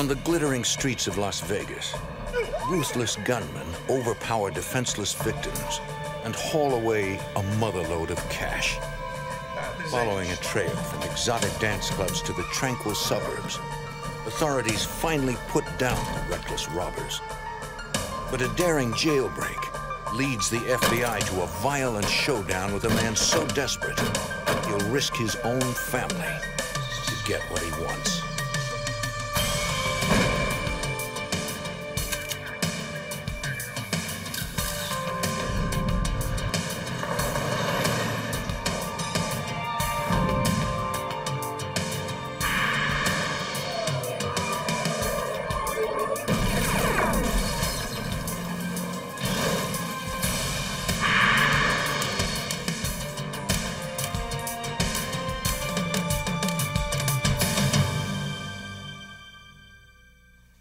On the glittering streets of Las Vegas, ruthless gunmen overpower defenseless victims and haul away a motherload of cash. Following a trail from exotic dance clubs to the tranquil suburbs, authorities finally put down the reckless robbers. But a daring jailbreak leads the FBI to a violent showdown with a man so desperate he'll risk his own family to get what he wants.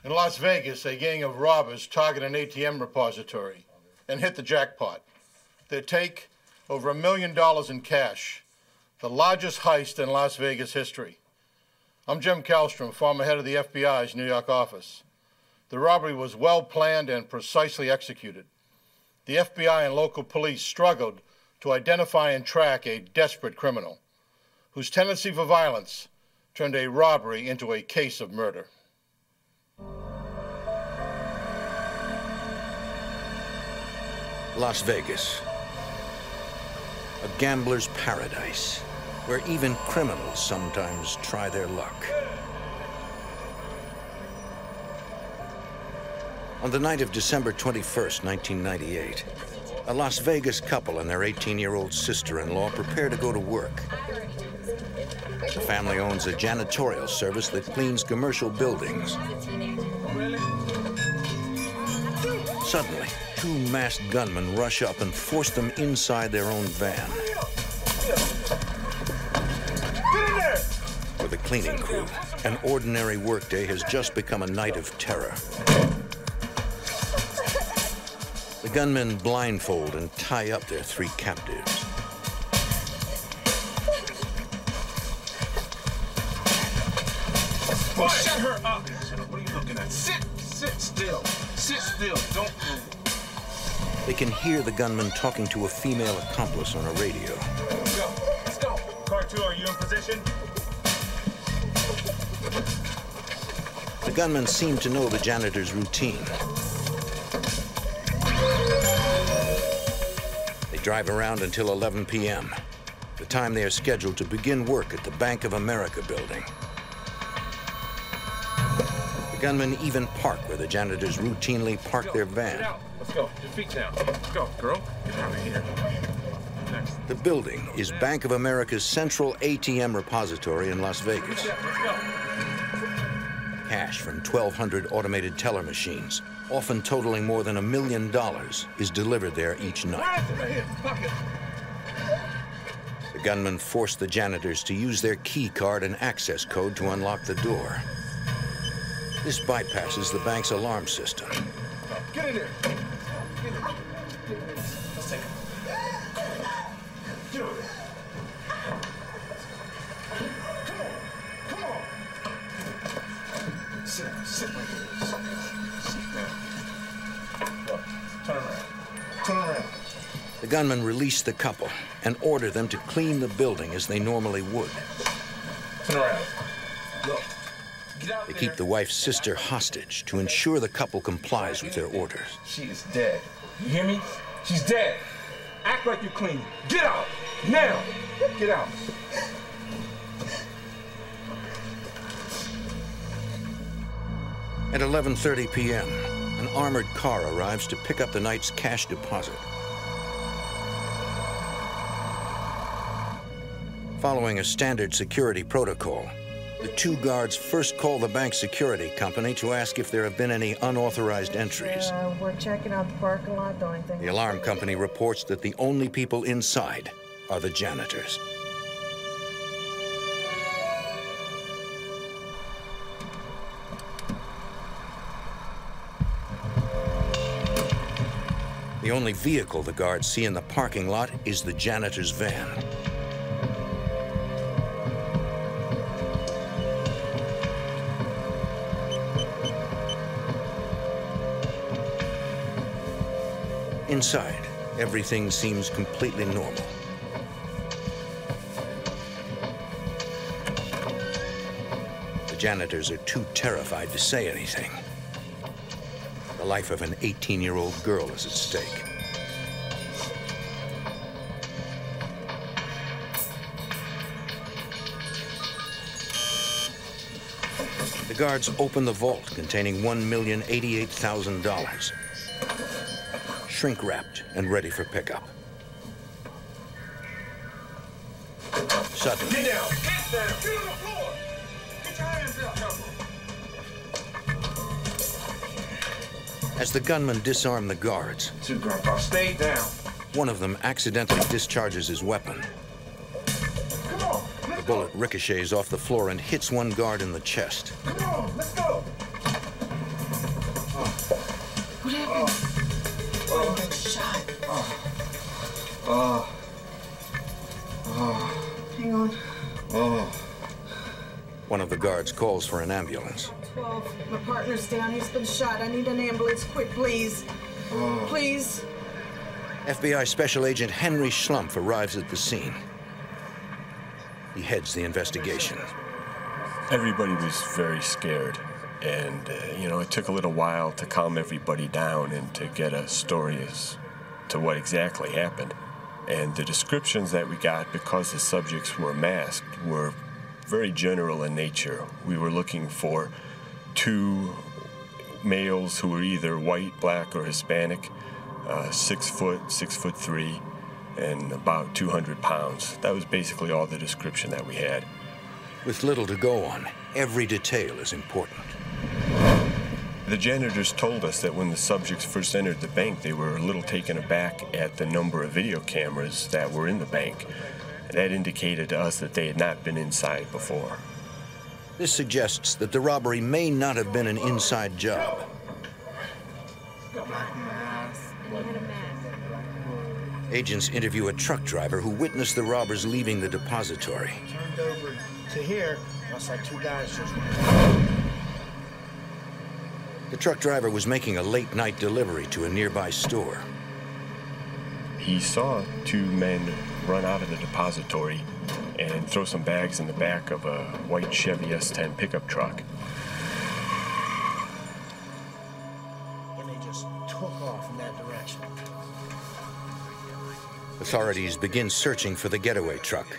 Las Vegas, a gang of robbers target an ATM repository and hit the jackpot. They take over $1 million in cash, the largest heist in Las Vegas history. I'm Jim Kallstrom, former head of the FBI's New York office. The robbery was well planned and precisely executed. The FBI and local police struggled to identify and track a desperate criminal whose tendency for violence turned a robbery into a case of murder. Las Vegas, a gambler's paradise, where even criminals sometimes try their luck. On the night of December 21st, 1998, a Las Vegas couple and their 18-year-old sister-in-law prepare to go to work. The family owns a janitorial service that cleans commercial buildings. Suddenly, two masked gunmen rush up and force them inside their own van. Get in there! For the cleaning crew, an ordinary workday has just become a night of terror. The gunmen blindfold and tie up their three captives. Oh, shut her up! What are you looking at? Sit still. Sit still. Don't move. They can hear the gunman talking to a female accomplice on a radio. Go. Let's go. Car 2, are you in position? The gunmen seem to know the janitor's routine. They drive around until 11 p.m., the time they are scheduled to begin work at the Bank of America building. Gunmen even park where the janitors routinely park their van. Let's go. Your feet down. Let's go, girl. Get out of here. Next. The building is Bank of America's central ATM repository in Las Vegas. Let's go. Cash from 1,200 automated teller machines, often totaling more than $1 million, is delivered there each night. The gunmen force the janitors to use their key card and access code to unlock the door. This bypasses the bank's alarm system. Get in there. Let's take it. Come on. Sit right here. Sit down. Look, turn around. The gunmen release the couple and order them to clean the building as they normally would. Turn around. Look. They keep the wife's sister hostage to ensure the couple complies with their orders. She is dead. You hear me? She's dead. Act like you're clean. Get out! Now! Get out. At 11:30 p.m., an armored car arrives to pick up the night's cash deposit. Following a standard security protocol, the two guards first call the bank security company to ask if there have been any unauthorized entries. We're checking out the parking lot, the only thing. The alarm company reports that the only people inside are the janitors. The only vehicle the guards see in the parking lot is the janitor's van. Inside, everything seems completely normal. The janitors are too terrified to say anything. The life of an 18-year-old girl is at stake. The guards open the vault containing $1,088,000. Shrink-wrapped and ready for pickup. Suddenly... Get down! Get down! Get on the floor! Get your hands up! As the gunmen disarm the guards... Two grandpa, stay down! One of them accidentally discharges his weapon. Come on! The bullet ricochets off the floor and hits one guard in the chest. Come on! Let's go! What happened? Oh, good shot. Hang on. One of the guards calls for an ambulance. 12. My partner's down. He's been shot. I need an ambulance. Quick, please. Please. FBI Special Agent Henry Schlumpf arrives at the scene. He heads the investigation. Everybody was very scared. And, you know, it took a little while to calm everybody down and to get a story as to what exactly happened. And the descriptions that we got, because the subjects were masked, were very general in nature. We were looking for two males who were either white, black, or Hispanic, 6'3", and about 200 pounds. That was basically all the description that we had. With little to go on, every detail is important. The janitors told us that when the subjects first entered the bank, they were a little taken aback at the number of video cameras that were in the bank. That indicated to us that they had not been inside before. This suggests that the robbery may not have been an inside job. Agents interview a truck driver who witnessed the robbers leaving the depository. Turned over to here, I saw two guys just... The truck driver was making a late-night delivery to a nearby store. He saw two men run out of the depository and throw some bags in the back of a white Chevy S10 pickup truck. And they just took off in that direction. Authorities begin searching for the getaway truck.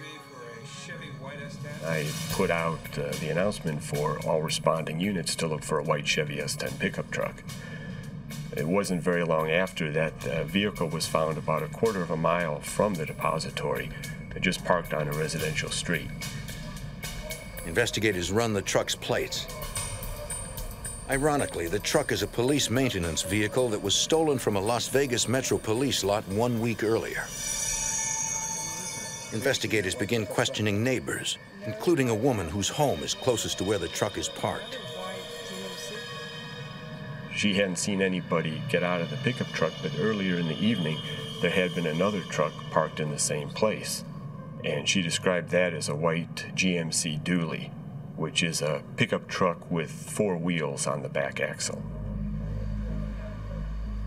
I put out the announcement for all responding units to look for a white Chevy S10 pickup truck. It wasn't very long after that the vehicle was found about a quarter of a mile from the depository, just parked on a residential street. Investigators run the truck's plates. Ironically, the truck is a police maintenance vehicle that was stolen from a Las Vegas Metro Police lot 1 week earlier. Investigators begin questioning neighbors, including a woman whose home is closest to where the truck is parked. She hadn't seen anybody get out of the pickup truck, but earlier in the evening, there had been another truck parked in the same place. And she described that as a white GMC Dually, which is a pickup truck with four wheels on the back axle.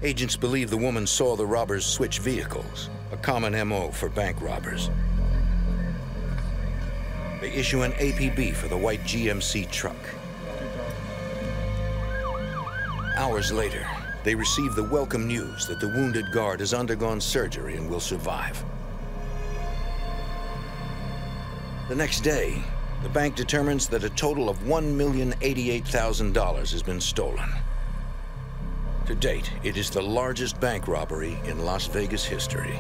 Agents believe the woman saw the robbers switch vehicles, a common MO for bank robbers. They issue an APB for the white GMC truck. Hours later, they receive the welcome news that the wounded guard has undergone surgery and will survive. The next day, the bank determines that a total of $1,088,000 has been stolen. To date, it is the largest bank robbery in Las Vegas history.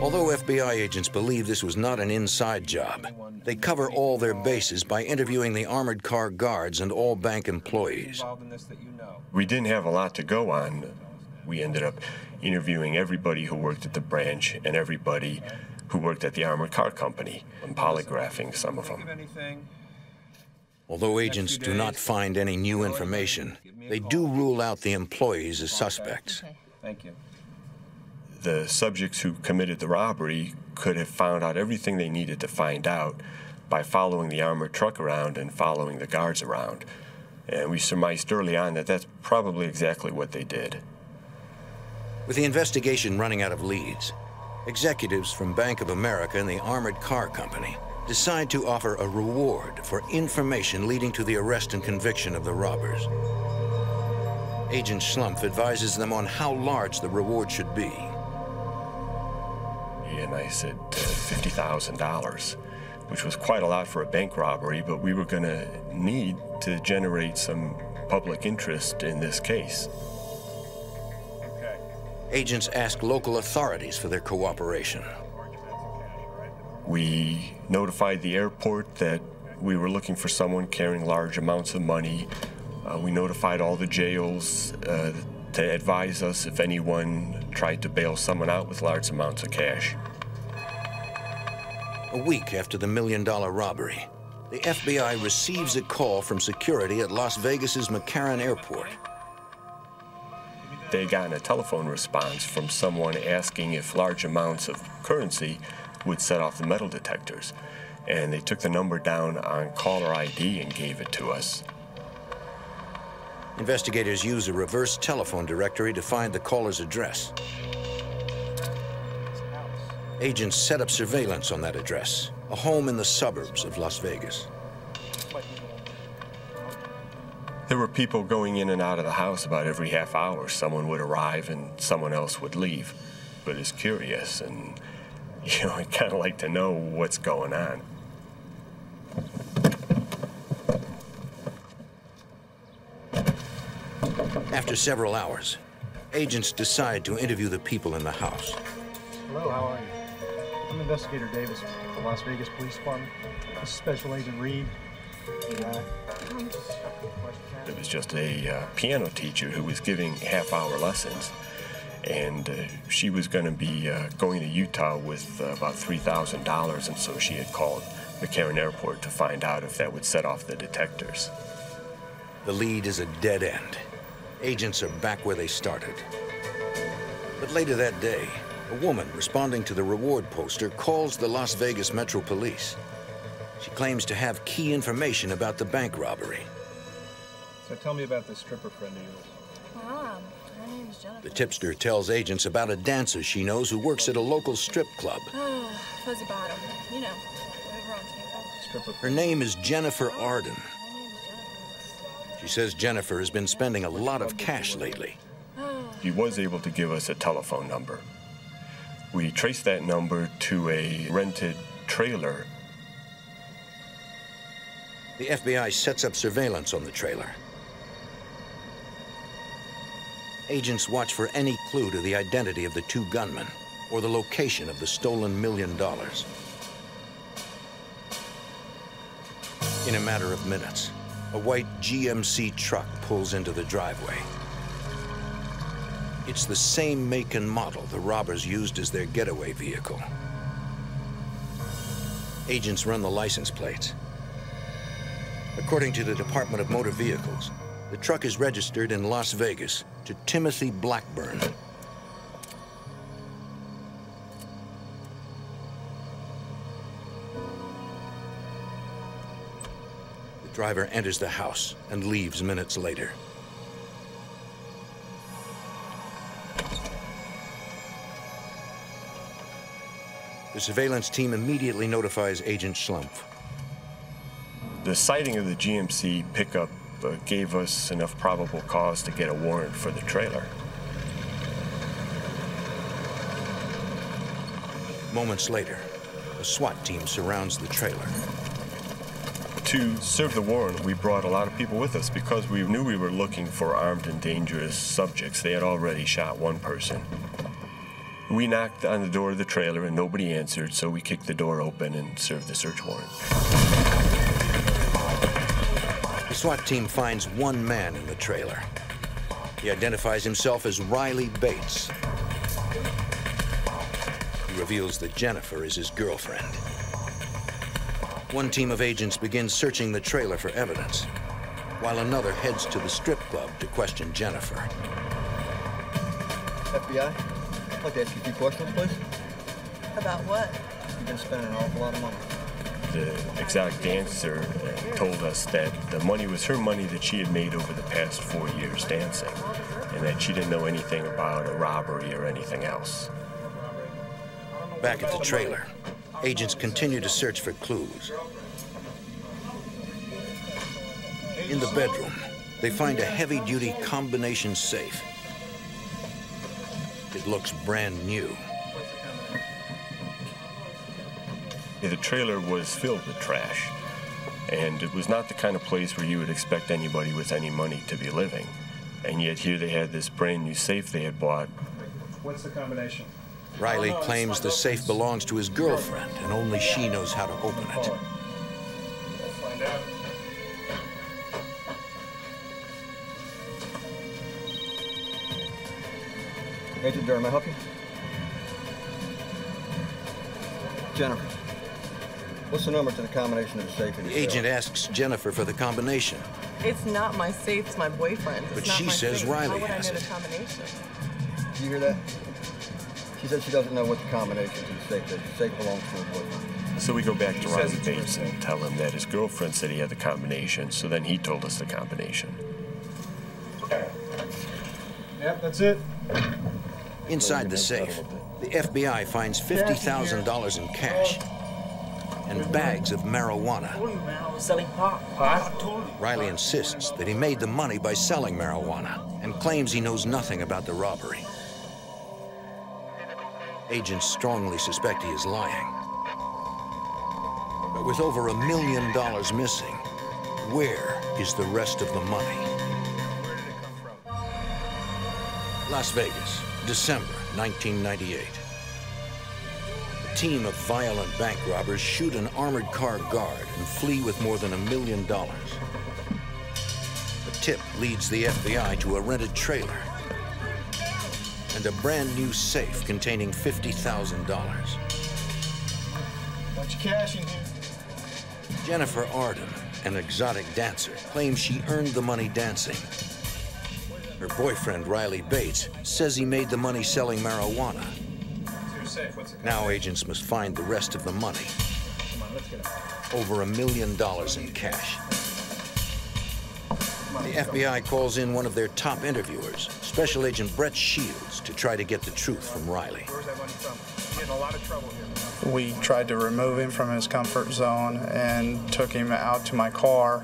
Although FBI agents believe this was not an inside job, they cover all their bases by interviewing the armored car guards and all bank employees. We didn't have a lot to go on. We ended up interviewing everybody who worked at the branch and everybody who worked at the armored car company and polygraphing some of them. Although agents do not find any new information, they do rule out the employees as suspects. Thank you. The subjects who committed the robbery could have found out everything they needed to find out by following the armored truck around and following the guards around. And we surmised early on that that's probably exactly what they did. With the investigation running out of leads, executives from Bank of America and the Armored Car Company decide to offer a reward for information leading to the arrest and conviction of the robbers. Agent Schlumpf advises them on how large the reward should be. And I said $50,000, which was quite a lot for a bank robbery, but we were gonna need to generate some public interest in this case. Okay. Agents asked local authorities for their cooperation. We notified the airport that we were looking for someone carrying large amounts of money. We notified all the jails to advise us if anyone tried to bail someone out with large amounts of cash. A week after the $1 million robbery, the FBI receives a call from security at Las Vegas's McCarran Airport. They got a telephone response from someone asking if large amounts of currency would set off the metal detectors. And they took the number down on caller ID and gave it to us. Investigators use a reverse telephone directory to find the caller's address. Agents set up surveillance on that address, a home in the suburbs of Las Vegas. There were people going in and out of the house about every half hour. Someone would arrive and someone else would leave. But it's curious and, you know, I'd kind of like to know what's going on. After several hours, agents decide to interview the people in the house. Hello, how are you? I'm Investigator Davis from the Las Vegas Police Department. This is Special Agent Reed. It was just a piano teacher who was giving half-hour lessons, and she was going to be going to Utah with about $3,000, and so she had called McCarran Airport to find out if that would set off the detectors. The lead is a dead end. Agents are back where they started. But later that day, a woman responding to the reward poster calls the Las Vegas Metro Police. She claims to have key information about the bank robbery. So tell me about this stripper friend of yours. Mom, her name's Jennifer. The tipster tells agents about a dancer she knows who works at a local strip club. Oh, fuzzy bottom, you know, over on Tampa. Her name is Jennifer Arden. She says Jennifer has been spending a lot of cash lately. She was able to give us a telephone number. We traced that number to a rented trailer. The FBI sets up surveillance on the trailer. Agents watch for any clue to the identity of the two gunmen or the location of the stolen $1 million. In a matter of minutes, a white GMC truck pulls into the driveway. It's the same make and model the robbers used as their getaway vehicle. Agents run the license plates. According to the Department of Motor Vehicles, the truck is registered in Las Vegas to Timothy Blackburn. The driver enters the house and leaves minutes later. The surveillance team immediately notifies Agent Schlumpf. The sighting of the GMC pickup gave us enough probable cause to get a warrant for the trailer. Moments later, a SWAT team surrounds the trailer. To serve the warrant, we brought a lot of people with us because we knew we were looking for armed and dangerous subjects. They had already shot one person. We knocked on the door of the trailer and nobody answered, so we kicked the door open and served the search warrant. The SWAT team finds one man in the trailer. He identifies himself as Riley Bates. He reveals that Jennifer is his girlfriend. One team of agents begins searching the trailer for evidence, while another heads to the strip club to question Jennifer. FBI, I'd like to ask you a few questions, please. About what? You've been spending an awful lot of money. the exotic dancer told us that the money was her money that she had made over the past 4 years dancing, and that she didn't know anything about a robbery or anything else. Back at the trailer, agents continue to search for clues. In the bedroom, they find a heavy-duty combination safe. It looks brand new. The trailer was filled with trash, and it was not the kind of place where you would expect anybody with any money to be living. And yet here they had this brand new safe they had bought. What's the combination? Riley claims the safe belongs to his girlfriend, and only she knows how to open it. We'll find out. Agent Durham, may I help you? Jennifer, what's the number to the combination of the safe in the agent asks Jennifer for the combination. It's not my safe, it's my boyfriend's. But she says Riley has it. Did you hear that? She said she doesn't know what the combination to the safe is. The safe belongs to her boyfriend. So we go back to Riley Bates and tell him that his girlfriend said he had the combination, so then he told us the combination. Yep, that's it. Inside the safe, the FBI finds $50,000 in cash and bags of marijuana. Selling pot? Riley insists that he made the money by selling marijuana and claims he knows nothing about the robbery. Agents strongly suspect he is lying. But with over $1 million missing, where is the rest of the money? Where did it come from? Las Vegas, December 1998. A team of violent bank robbers shoot an armored car guard and flee with more than $1 million. A tip leads the FBI to a rented trailer and a brand new safe containing $50,000. Bunch of cash in here. Jennifer Arden, an exotic dancer, claims she earned the money dancing. Her boyfriend, Riley Bates, says he made the money selling marijuana. Now agents must find the rest of the money. Over $1 million in cash. The FBI calls in one of their top interviewers, Special Agent Brett Shields, to try to get the truth from Riley. Where's that money from? He's in a lot of trouble here. We tried to remove him from his comfort zone and took him out to my car,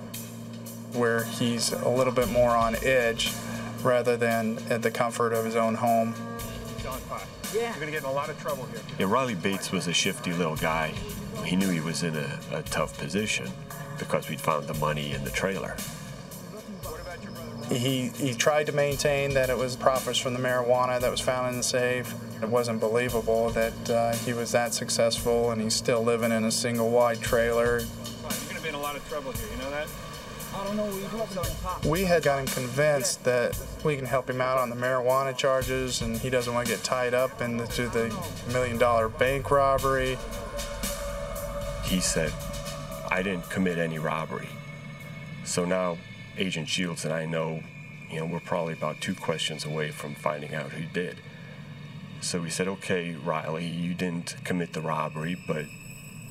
where he's a little bit more on edge rather than at the comfort of his own home. Yeah. You're going to get in a lot of trouble here. Yeah, Riley Bates was a shifty little guy. He knew he was in a tough position because we'd found the money in the trailer. He tried to maintain that it was profits from the marijuana that was found in the safe. It wasn't believable that he was that successful and he's still living in a single wide trailer. You're going to be in a lot of trouble here, you know that? I don't know what you're doing on top. We had got him convinced that we can help him out on the marijuana charges and he doesn't want to get tied up into the $1 million bank robbery. He said, I didn't commit any robbery. So now Agent Shields and I know, we're probably about 2 questions away from finding out who did. So we said, okay, Riley, you didn't commit the robbery, but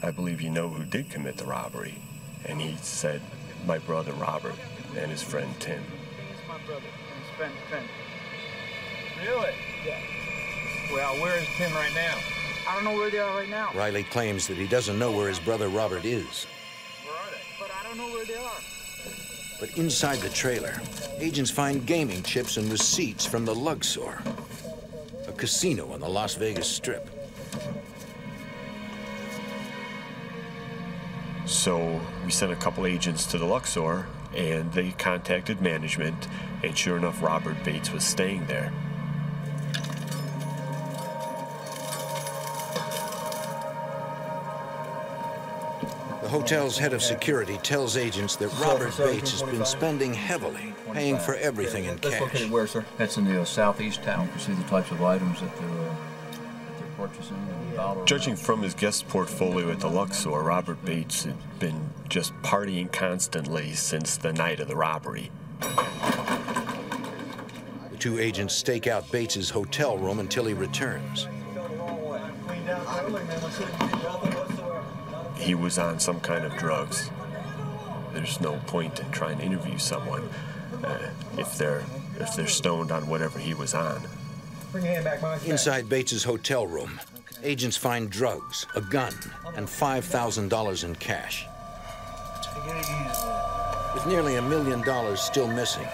I believe you know who did commit the robbery. And he said, my brother Robert and his friend Tim. He's my brother and his friend Tim. Really? Yeah. Well, where is Tim right now? I don't know where they are right now. Riley claims that he doesn't know where his brother Robert is. Where are they? But I don't know where they are. But inside the trailer, agents find gaming chips and receipts from the Luxor, a casino on the Las Vegas Strip. So we sent a couple agents to the Luxor, and they contacted management, and sure enough, Robert Bates was staying there. The hotel's head of security tells agents that Robert Bates has been spending heavily, paying for everything in cash. That's located where, sir? That's in the southeast town. You see the types of items that they're purchasing. Judging from his guest portfolio at the Luxor, Robert Bates had been just partying constantly since the night of the robbery. The 2 agents stake out Bates' hotel room until he returns. he was on some kind of drugs. There's no point in trying to interview someone if they're stoned on whatever he was on. Bring your hand back, Mike. Inside Bates's hotel room, agents find drugs, a gun, and $5,000 in cash. With nearly $1 million still missing,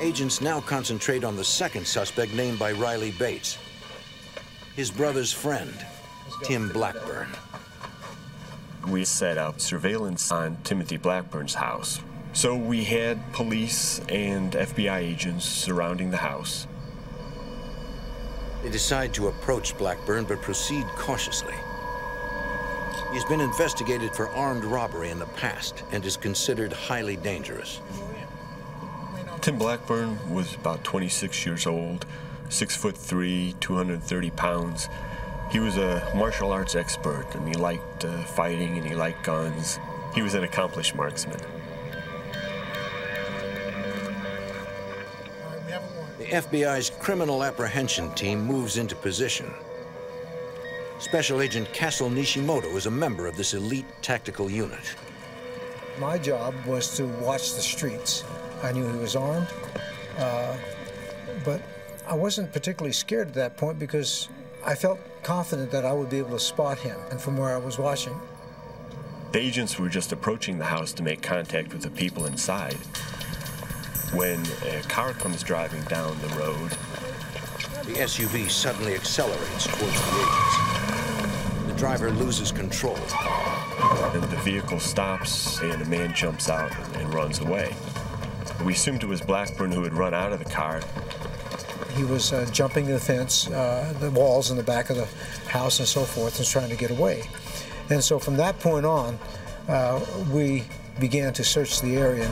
agents now concentrate on the second suspect named by Riley Bates, his brother's friend, Tim Blackburn. We set up surveillance on Timothy Blackburn's house. So we had police and FBI agents surrounding the house. They decide to approach Blackburn, but proceed cautiously. He's been investigated for armed robbery in the past and is considered highly dangerous. Tim Blackburn was about 26 years old, 6'3", 230 pounds. He was a martial arts expert, and he liked fighting, and he liked guns. He was an accomplished marksman. The FBI's criminal apprehension team moves into position. Special Agent Castle Nishimoto is a member of this elite tactical unit. My job was to watch the streets. I knew he was armed, but I wasn't particularly scared at that point because I felt confident that I would be able to spot him, and from where I was watching. The agents were just approaching the house to make contact with the people inside when a car comes driving down the road. The SUV suddenly accelerates towards the agents. The driver loses control. And the vehicle stops, and a man jumps out and runs away. We assumed it was Blackburn who had run out of the car. He was jumping the fence, the walls in the back of the house and so forth, and trying to get away. And so from that point on, we began to search the area.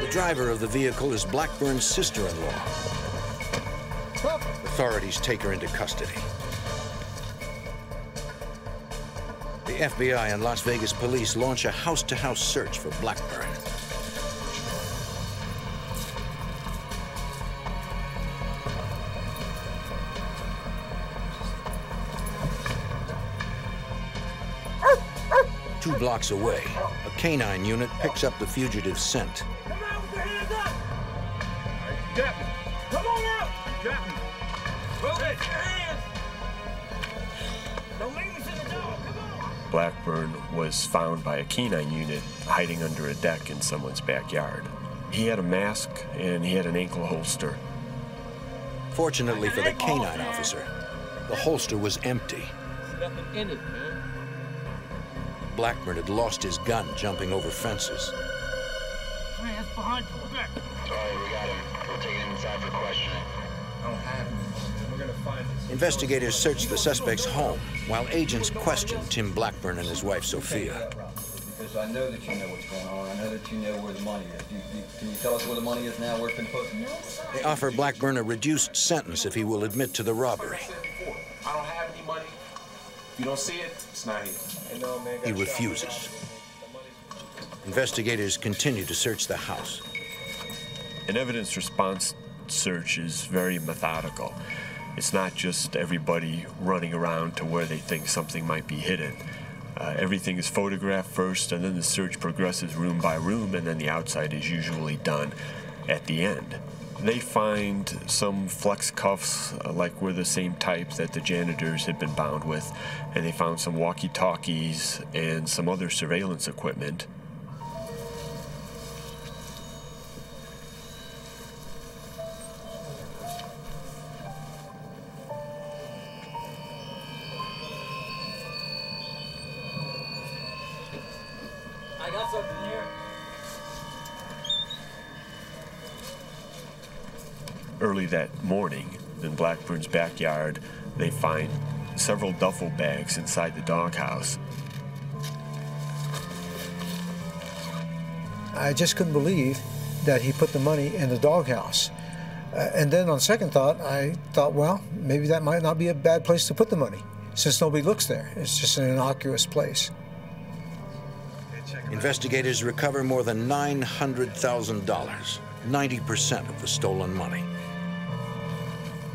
The driver of the vehicle is Blackburn's sister-in-law. Authorities take her into custody. The FBI and Las Vegas police launch a house-to-house search for Blackburn. Two blocks away, a canine unit picks up the fugitive's scent. Come out with your hands up! All right, come on out! Well, hey. Your hands. Don't leave us in the dog, come on! Blackburn was found by a canine unit hiding under a deck in someone's backyard. He had a mask and he had an ankle holster. Fortunately for the canine officer, the holster was empty. There's nothing in it, man. Blackburn had lost his gun jumping over fences. Hey, that's behind you. We're back. Sorry, we got him. We'll take him inside for questioning. I don't have him. We're going to find this. Investigators search the suspect's home while agents question Tim Blackburn and his wife, Sophia. Because I know that you know what's going on. I know that you know where the money is. Can you tell us where the money is now? Where it's been put? They offer Blackburn a reduced sentence if he will admit to the robbery. I don't have any money. If you don't see it, it's not here. He refuses. Investigators continue to search the house. An evidence response search is very methodical. It's not just everybody running around to where they think something might be hidden. Everything is photographed first, and then the search progresses room by room, and then the outside is usually done at the end. They find some flex cuffs, like were the same type that the janitors had been bound with, and they found some walkie-talkies and some other surveillance equipment. I got something here. Early that morning, in Blackburn's backyard, they find several duffel bags inside the doghouse. I just couldn't believe that he put the money in the doghouse. And then on second thought, I thought, well, maybe that might not be a bad place to put the money, since nobody looks there. It's just an innocuous place. Investigators recover more than $900,000, 90% of the stolen money.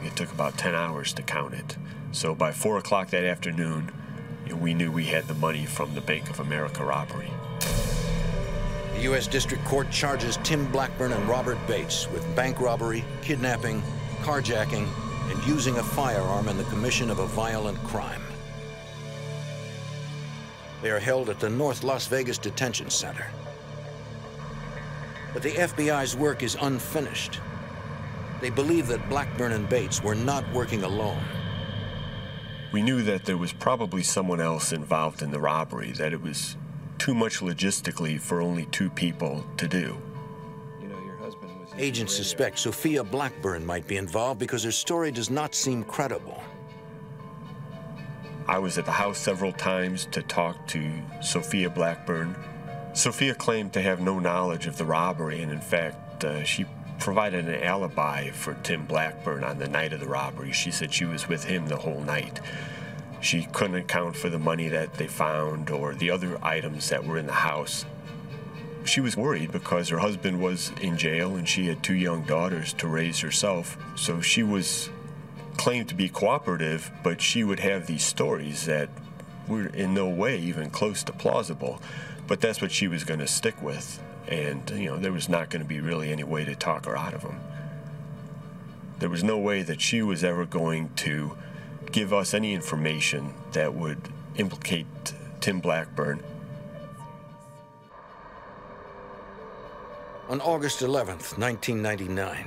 It took about 10 hours to count it. So by 4 o'clock that afternoon, we knew we had the money from the Bank of America robbery. The U.S. District Court charges Tim Blackburn and Robert Bates with bank robbery, kidnapping, carjacking, and using a firearm in the commission of a violent crime. They are held at the North Las Vegas Detention Center. But the FBI's work is unfinished. They believe that Blackburn and Bates were not working alone. We knew that there was probably someone else involved in the robbery, that it was too much logistically for only 2 people to do. Agents suspect Sophia Blackburn might be involved because her story does not seem credible. I was at the house several times to talk to Sophia Blackburn. Sophia claimed to have no knowledge of the robbery, and in fact, she provided an alibi for Tim Blackburn on the night of the robbery. She said she was with him the whole night. She couldn't account for the money that they found or the other items that were in the house. She was worried because her husband was in jail and she had 2 young daughters to raise herself, so she was claimed to be cooperative, but she would have these stories that were in no way even close to plausible. But that's what she was going to stick with, and there was not going to be really any way to talk her out of them. There was no way that she was ever going to give us any information that would implicate Tim Blackburn. On August 11th, 1999,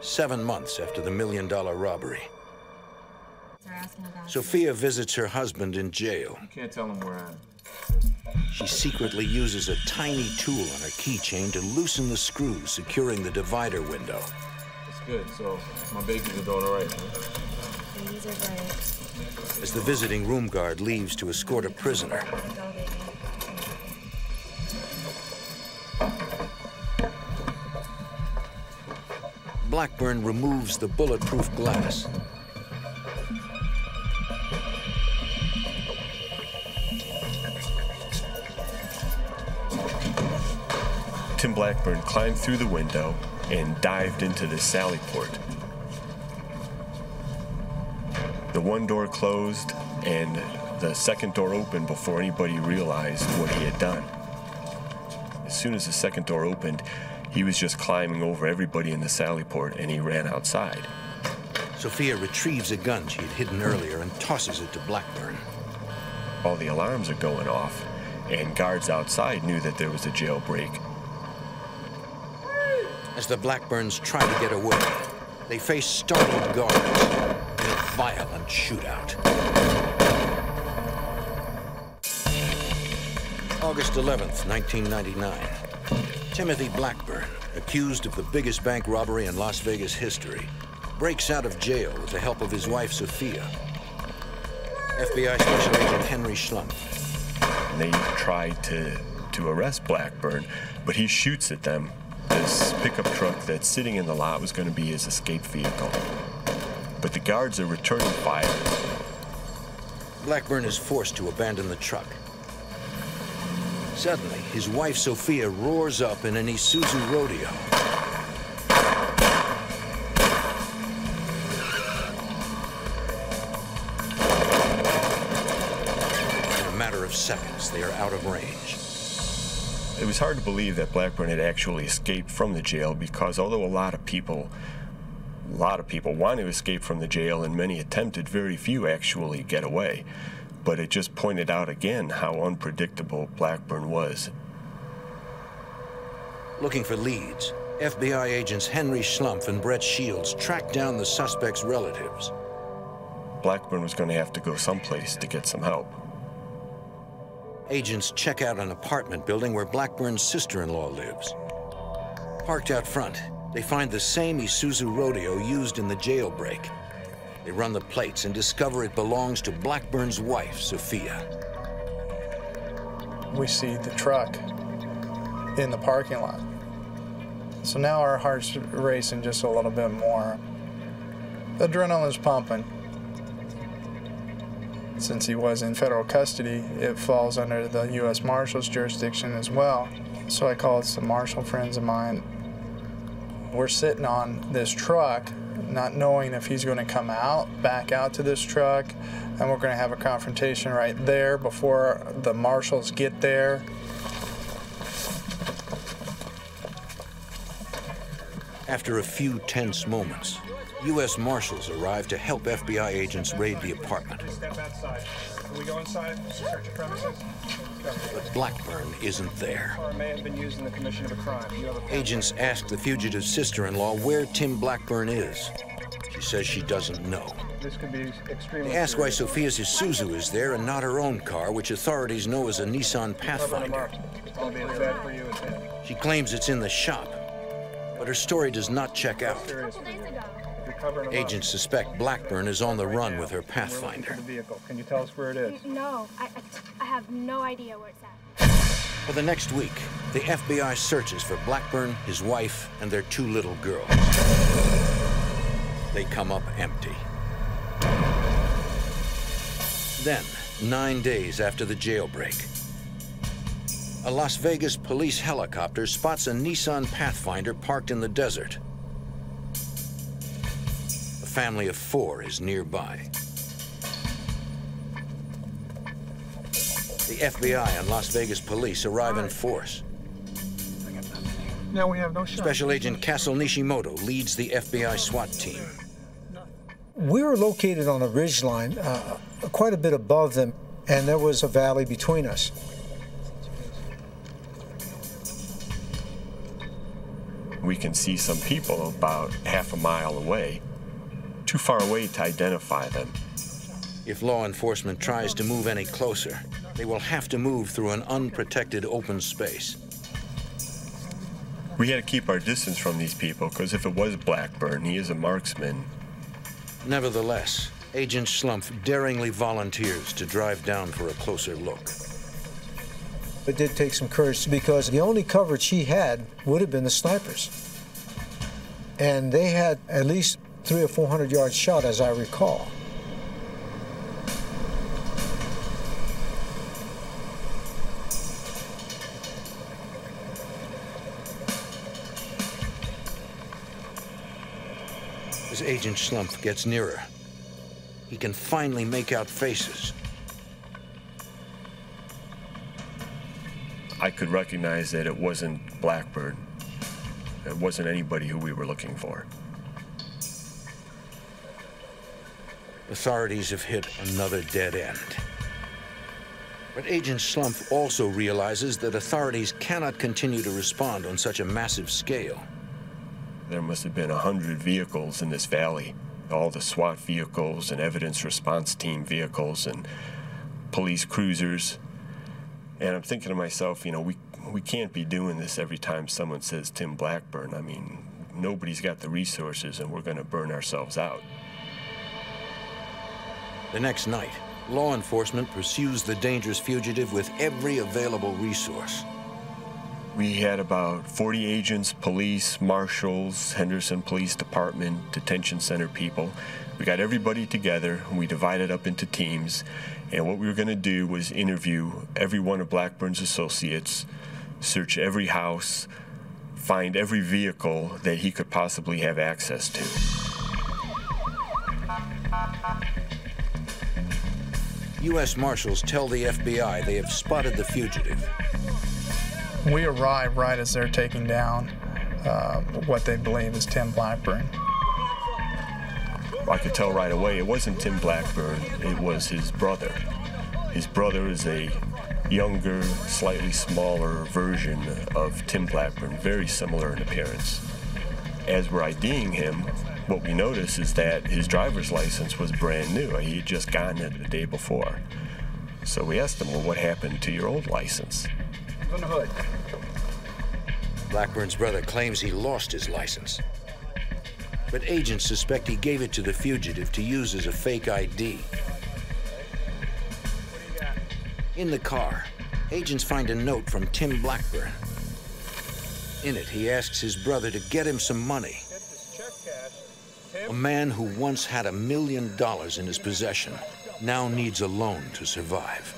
7 months after the $1 million robbery, Sophia visits her husband in jail. You can't tell him where I am. She secretly uses a tiny tool on her keychain to loosen the screws securing the divider window. That's good, so my babies are doing all right. Babies are great. As the visiting room guard leaves to escort a prisoner, Blackburn removes the bulletproof glass. Tim Blackburn climbed through the window and dived into the sally port. The one door closed and the second door opened before anybody realized what he had done. As soon as the second door opened, he was just climbing over everybody in the sally port, and he ran outside. Sophia retrieves a gun she had hidden earlier and tosses it to Blackburn. All the alarms are going off, and guards outside knew that there was a jailbreak. As the Blackburns try to get away, they face startled guards in a violent shootout. August 11th, 1999. Timothy Blackburn, accused of the biggest bank robbery in Las Vegas history, breaks out of jail with the help of his wife, Sophia. FBI Special Agent Henry Schlumpf. They tried to arrest Blackburn, but he shoots at them. This pickup truck that's sitting in the lot was going to be his escape vehicle. But the guards are returning fire. Blackburn is forced to abandon the truck. Suddenly, his wife, Sophia, roars up in an Isuzu Rodeo. In a matter of seconds, they are out of range. It was hard to believe that Blackburn had actually escaped from the jail because although a lot of people wanted to escape from the jail and many attempted, very few actually get away. But it just pointed out again how unpredictable Blackburn was. Looking for leads, FBI agents Henry Schlumpf and Brett Shields tracked down the suspect's relatives. Blackburn was going to have to go someplace to get some help. Agents check out an apartment building where Blackburn's sister-in-law lives. Parked out front, they find the same Isuzu Rodeo used in the jailbreak. They run the plates and discover it belongs to Blackburn's wife, Sophia. We see the truck in the parking lot. So now our hearts are racing just a little bit more. The adrenaline's pumping. Since he was in federal custody, it falls under the U.S. Marshal's jurisdiction as well. So I called some marshal friends of mine. We're sitting on this truck not knowing if he's going to come out, back out to this truck, and we're going to have a confrontation right there before the marshals get there. After a few tense moments, U.S. Marshals arrived to help FBI agents raid the apartment. Step outside. Can we go inside? Search the premises. But Blackburn isn't there. Or may have been used in the commission of a crime. Agents ask the fugitive's sister-in-law where Tim Blackburn is. She says she doesn't know. This could be extremely. They ask why Sophia's Isuzu is there and not her own car, which authorities know is a Nissan Pathfinder. She claims it's in the shop, but her story does not check out. Agents suspect Blackburn is on the run with her Pathfinder. Can you tell us where it is? No, I have no idea where it's at. For the next week, the FBI searches for Blackburn, his wife, and their two little girls. They come up empty. Then, 9 days after the jailbreak, a Las Vegas police helicopter spots a Nissan Pathfinder parked in the desert. A family of four is nearby. The FBI and Las Vegas police arrive in force. Now we have no shot. Special Agent Castle Nishimoto leads the FBI SWAT team. We were located on a ridgeline quite a bit above them, and there was a valley between us. We can see some people about half a mile away. Too far away to identify them. If law enforcement tries to move any closer, they will have to move through an unprotected open space. We had to keep our distance from these people, because if it was Blackburn, he is a marksman. Nevertheless, Agent Schlumpf daringly volunteers to drive down for a closer look. It did take some courage, because the only coverage he had would have been the snipers. And they had at least 300 or 400 yard shot, as I recall. As Agent Schlumpf gets nearer, he can finally make out faces. I could recognize that it wasn't Blackburn. It wasn't anybody who we were looking for. Authorities have hit another dead end. But Agent Schlumpf also realizes that authorities cannot continue to respond on such a massive scale. There must have been 100 vehicles in this valley. All the SWAT vehicles and evidence response team vehicles and police cruisers. And I'm thinking to myself, you know, we can't be doing this every time someone says Tim Blackburn. I mean, nobody's got the resources and we're going to burn ourselves out. The next night, law enforcement pursues the dangerous fugitive with every available resource. We had about 40 agents, police, marshals, Henderson Police Department, detention center people. We got everybody together, and we divided up into teams. And what we were going to do was interview every one of Blackburn's associates, search every house, find every vehicle that he could possibly have access to. U.S. Marshals tell the FBI they have spotted the fugitive. We arrive right as they're taking down what they believe is Tim Blackburn. I could tell right away it wasn't Tim Blackburn, it was his brother. His brother is a younger, slightly smaller version of Tim Blackburn, very similar in appearance. As we're IDing him, what we notice is that his driver's license was brand new. He had just gotten it the day before. So we asked him, well, what happened to your old license? On the hood. Blackburn's brother claims he lost his license. But agents suspect he gave it to the fugitive to use as a fake ID. In the car, agents find a note from Tim Blackburn. In it, he asks his brother to get him some money. A man who once had $1 million in his possession now needs a loan to survive.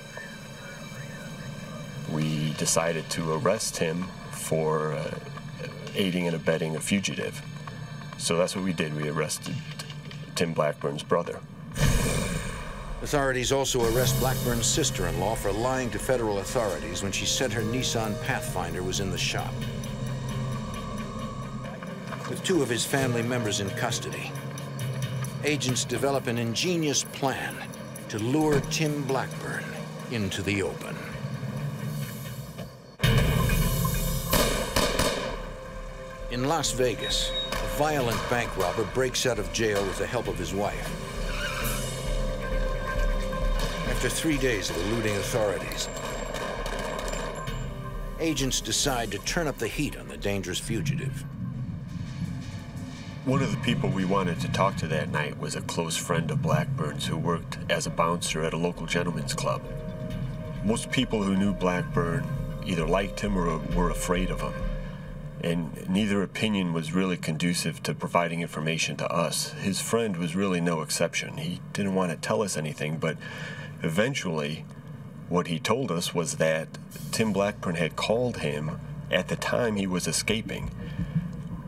We decided to arrest him for aiding and abetting a fugitive. So that's what we did. We arrested Tim Blackburn's brother. Authorities also arrest Blackburn's sister-in-law for lying to federal authorities when she said her Nissan Pathfinder was in the shop. With two of his family members in custody, agents develop an ingenious plan to lure Tim Blackburn into the open. In Las Vegas, a violent bank robber breaks out of jail with the help of his wife. After 3 days of eluding authorities, agents decide to turn up the heat on the dangerous fugitive. One of the people we wanted to talk to that night was a close friend of Blackburn's who worked as a bouncer at a local gentleman's club. Most people who knew Blackburn either liked him or were afraid of him, and neither opinion was really conducive to providing information to us. His friend was really no exception. He didn't want to tell us anything, but eventually what he told us was that Tim Blackburn had called him at the time he was escaping.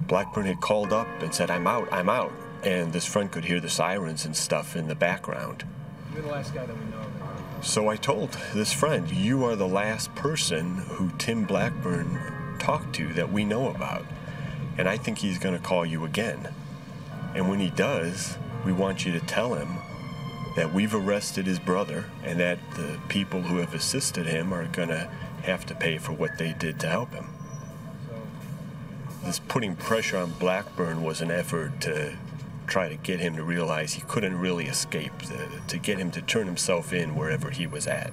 Blackburn had called up and said, "I'm out, I'm out." And this friend could hear the sirens and stuff in the background. You're the last guy that we know of. So I told this friend, "You are the last person who Tim Blackburn talk to that we know about, and I think he's going to call you again. And when he does, we want you to tell him that we've arrested his brother and that the people who have assisted him are going to have to pay for what they did to help him." This putting pressure on Blackburn was an effort to try to get him to realize he couldn't really escape, to get him to turn himself in wherever he was at.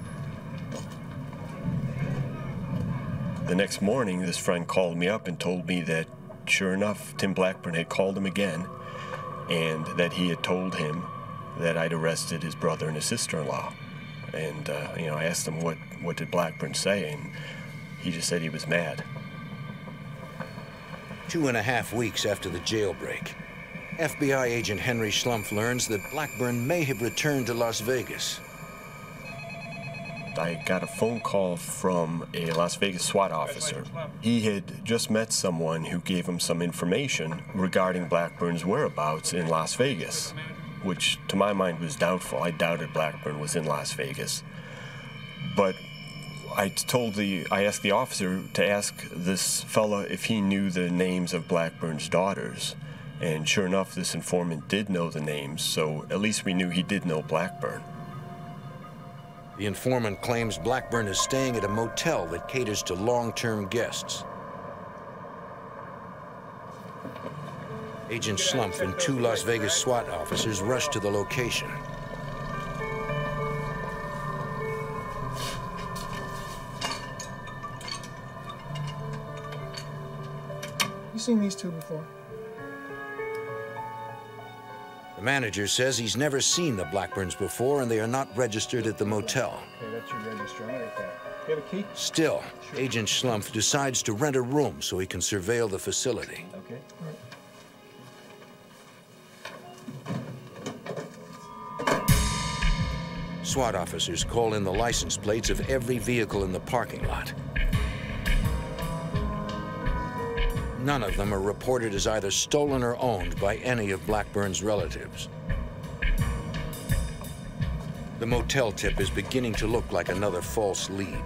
The next morning, this friend called me up and told me that, sure enough, Tim Blackburn had called him again and that he had told him that I'd arrested his brother and his sister-in-law. And, you know, I asked him, what did Blackburn say? And he just said he was mad. 2.5 weeks after the jailbreak, FBI agent Henry Schlumpf learns that Blackburn may have returned to Las Vegas. I got a phone call from a Las Vegas SWAT officer. He had just met someone who gave him some information regarding Blackburn's whereabouts in Las Vegas, which to my mind was doubtful. I doubted Blackburn was in Las Vegas. But I asked the officer to ask this fella if he knew the names of Blackburn's daughters. And sure enough, this informant did know the names, so at least we knew he did know Blackburn. The informant claims Blackburn is staying at a motel that caters to long-term guests. Agent Schlumpf and two Las Vegas SWAT officers rush to the location. You've seen these two before. The manager says he's never seen the Blackburns before and they are not registered at the motel. Okay, that's your register. I'm right there. You have a key? Still, sure. Agent Schlumpf decides to rent a room so he can surveil the facility. Okay. All right. SWAT officers call in the license plates of every vehicle in the parking lot. None of them are reported as either stolen or owned by any of Blackburn's relatives. The motel tip is beginning to look like another false lead.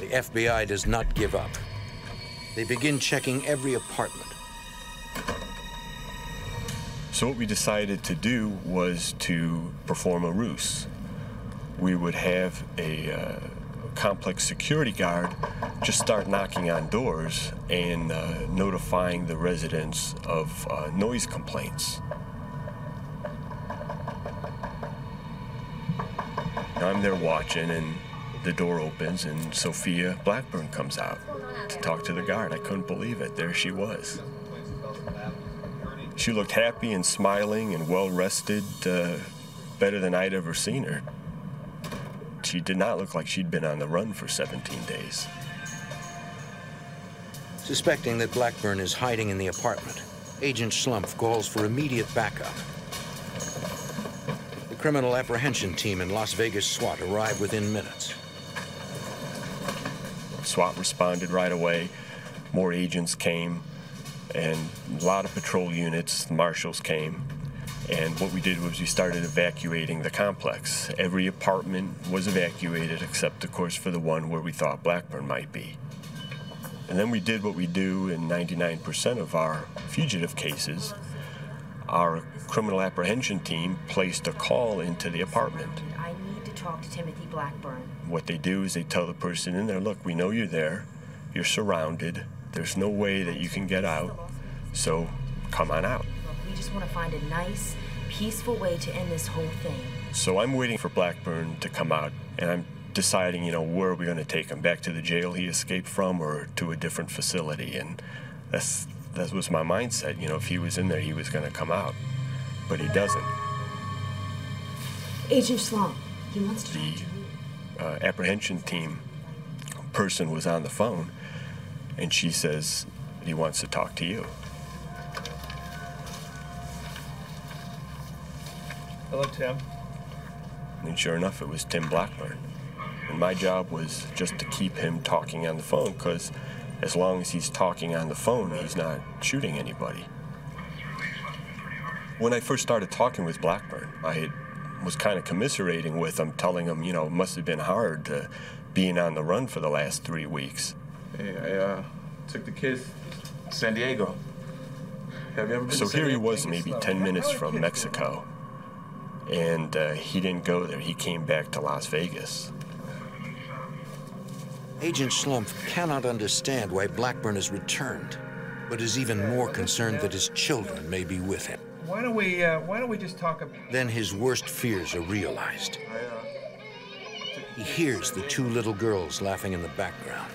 The FBI does not give up. They begin checking every apartment. So what we decided to do was to perform a ruse. We would have a complex security guard just start knocking on doors and notifying the residents of noise complaints. I'm there watching and the door opens and Sophia Blackburn comes out to talk to the guard. I couldn't believe it. There she was. She looked happy and smiling and well-rested, better than I'd ever seen her. She did not look like she'd been on the run for 17 days. Suspecting that Blackburn is hiding in the apartment, Agent Schlumpf calls for immediate backup. The criminal apprehension team and Las Vegas SWAT arrive within minutes. SWAT responded right away. More agents came. and a lot of patrol units, marshals came. And what we did was we started evacuating the complex. Every apartment was evacuated except, of course, for the one where we thought Blackburn might be. And then we did what we do in 99% of our fugitive cases. Our criminal apprehension team placed a call into the apartment. I need to talk to Timothy Blackburn. What they do is they tell the person in there, look, we know you're there, you're surrounded, there's no way that you can get out, so come on out. We just want to find a nice, peaceful way to end this whole thing. So I'm waiting for Blackburn to come out, and I'm deciding, you know, where are we going to take him? Back to the jail he escaped from or to a different facility? And that was my mindset. You know, if he was in there, he was going to come out. But he doesn't. Agent Schlumpf, he wants to talk to you. The apprehension team person was on the phone, and she says, he wants to talk to you. Hello, Tim. And sure enough, it was Tim Blackburn. And my job was just to keep him talking on the phone, because as long as he's talking on the phone, he's not shooting anybody. When I first started talking with Blackburn, I was kind of commiserating with him, telling him, you know, it must have been hard being on the run for the last 3 weeks. Hey, I took the kids to San Diego. Have you ever been to San Diego? So here he was maybe 10 minutes from Mexico. And he didn't go there. He came back to Las Vegas. Agent Schlumpf cannot understand why Blackburn has returned, but is even more concerned that his children may be with him. Why don't we just talk about... Then his worst fears are realized. He hears the two little girls laughing in the background.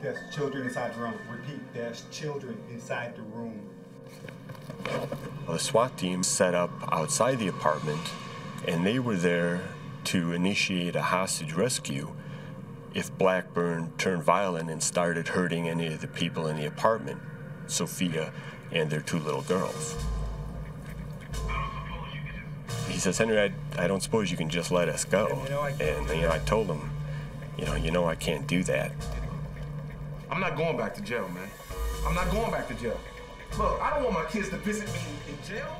There's children inside the room. Repeat, there's children inside the room. The SWAT team set up outside the apartment, and they were there to initiate a hostage rescue if Blackburn turned violent and started hurting any of the people in the apartment, Sophia and their two little girls. He says, Henry, I don't suppose you can just let us go. And, you know, I told him, you know I can't do that. I'm not going back to jail, man. I'm not going back to jail. Look, I don't want my kids to visit me in jail.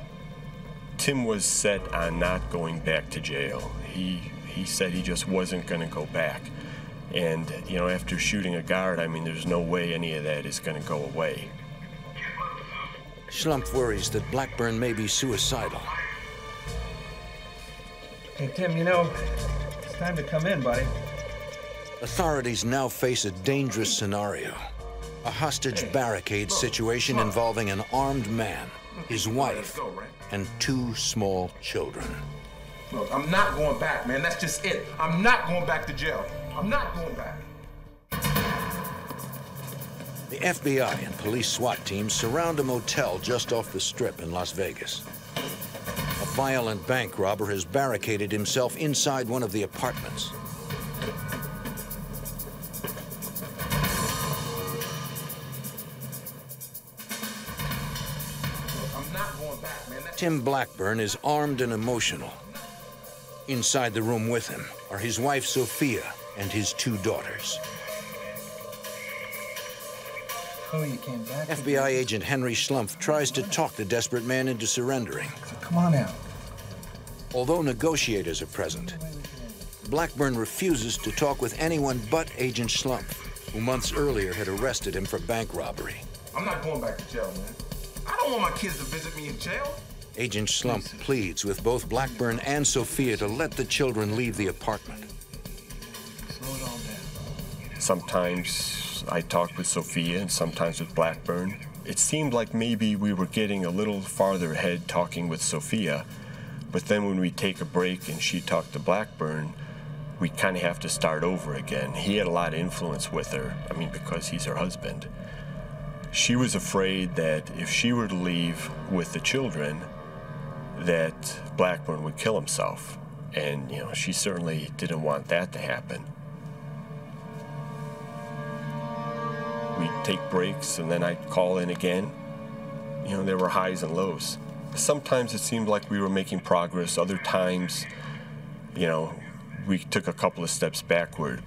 Tim was set on not going back to jail. He said he just wasn't going to go back. And, you know, after shooting a guard, I mean, there's no way any of that is going to go away. Schlumpf worries that Blackburn may be suicidal. Hey, Tim, you know, it's time to come in, buddy. Authorities now face a dangerous scenario. A hostage barricade situation involving an armed man, his wife, and two small children. Look, I'm not going back, man. That's just it. I'm not going back to jail. I'm not going back. The FBI and police SWAT teams surround a motel just off the Strip in Las Vegas. A violent bank robber has barricaded himself inside one of the apartments. Tim Blackburn is armed and emotional. Inside the room with him are his wife, Sophia, and his two daughters. Oh, you came back. FBI agent Henry Schlumpf tries to talk the desperate man into surrendering. So come on out. Although negotiators are present, Blackburn refuses to talk with anyone but Agent Schlumpf, who months earlier had arrested him for bank robbery. I'm not going back to jail, man. I don't want my kids to visit me in jail. Agent Schlumpf pleads with both Blackburn and Sophia to let the children leave the apartment. Sometimes I talked with Sophia and sometimes with Blackburn. It seemed like maybe we were getting a little farther ahead talking with Sophia, but then when we take a break and she talked to Blackburn, we kind of have to start over again. He had a lot of influence with her, I mean, because he's her husband. She was afraid that if she were to leave with the children, that Blackburn would kill himself. And, you know, she certainly didn't want that to happen. We'd take breaks, and then I'd call in again. You know, there were highs and lows. Sometimes it seemed like we were making progress. Other times, you know, we took a couple of steps backward.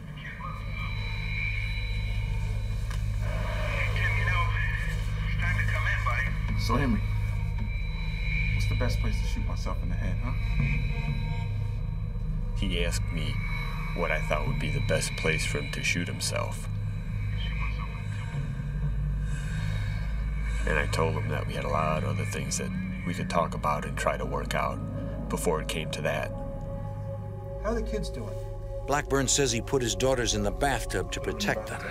So Henry, what's the best place to shoot myself in the head, huh? He asked me what I thought would be the best place for him to shoot himself. And I told him that we had a lot of other things that we could talk about and try to work out before it came to that. How are the kids doing? Blackburn says he put his daughters in the bathtub to protect them.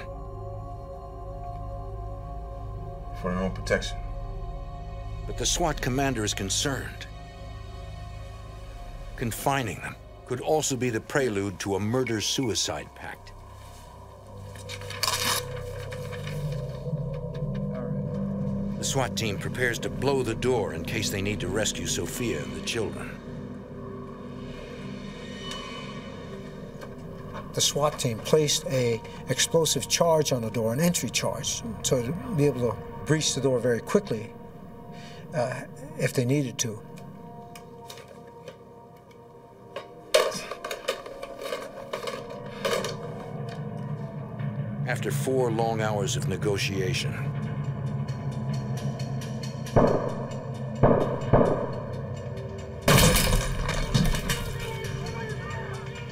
For their own protection. But the SWAT commander is concerned. Confining them could also be the prelude to a murder-suicide pact. The SWAT team prepares to blow the door in case they need to rescue Sophia and the children. The SWAT team placed an explosive charge on the door, an entry charge, so to be able to breach the door very quickly if they needed to. After 4 long hours of negotiation,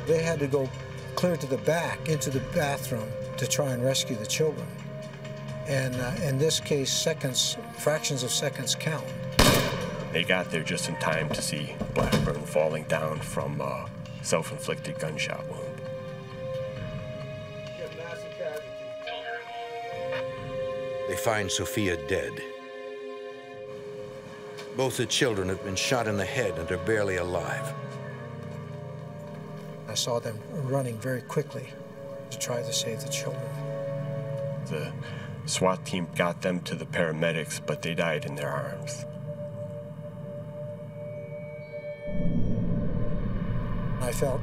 they had to go clear to the back, into the bathroom, to try and rescue the children. And in this case, seconds, fractions of seconds count. They got there just in time to see Blackburn falling down from a self-inflicted gunshot wound. They find Sophia dead. Both the children have been shot in the head and are barely alive. I saw them running very quickly to try to save the children. The SWAT team got them to the paramedics, but they died in their arms. I felt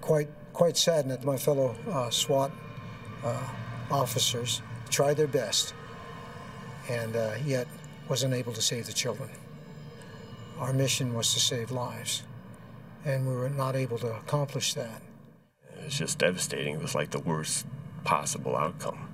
quite saddened that my fellow SWAT officers tried their best and yet wasn't able to save the children. Our mission was to save lives, and we were not able to accomplish that. It was just devastating. It was like the worst possible outcome.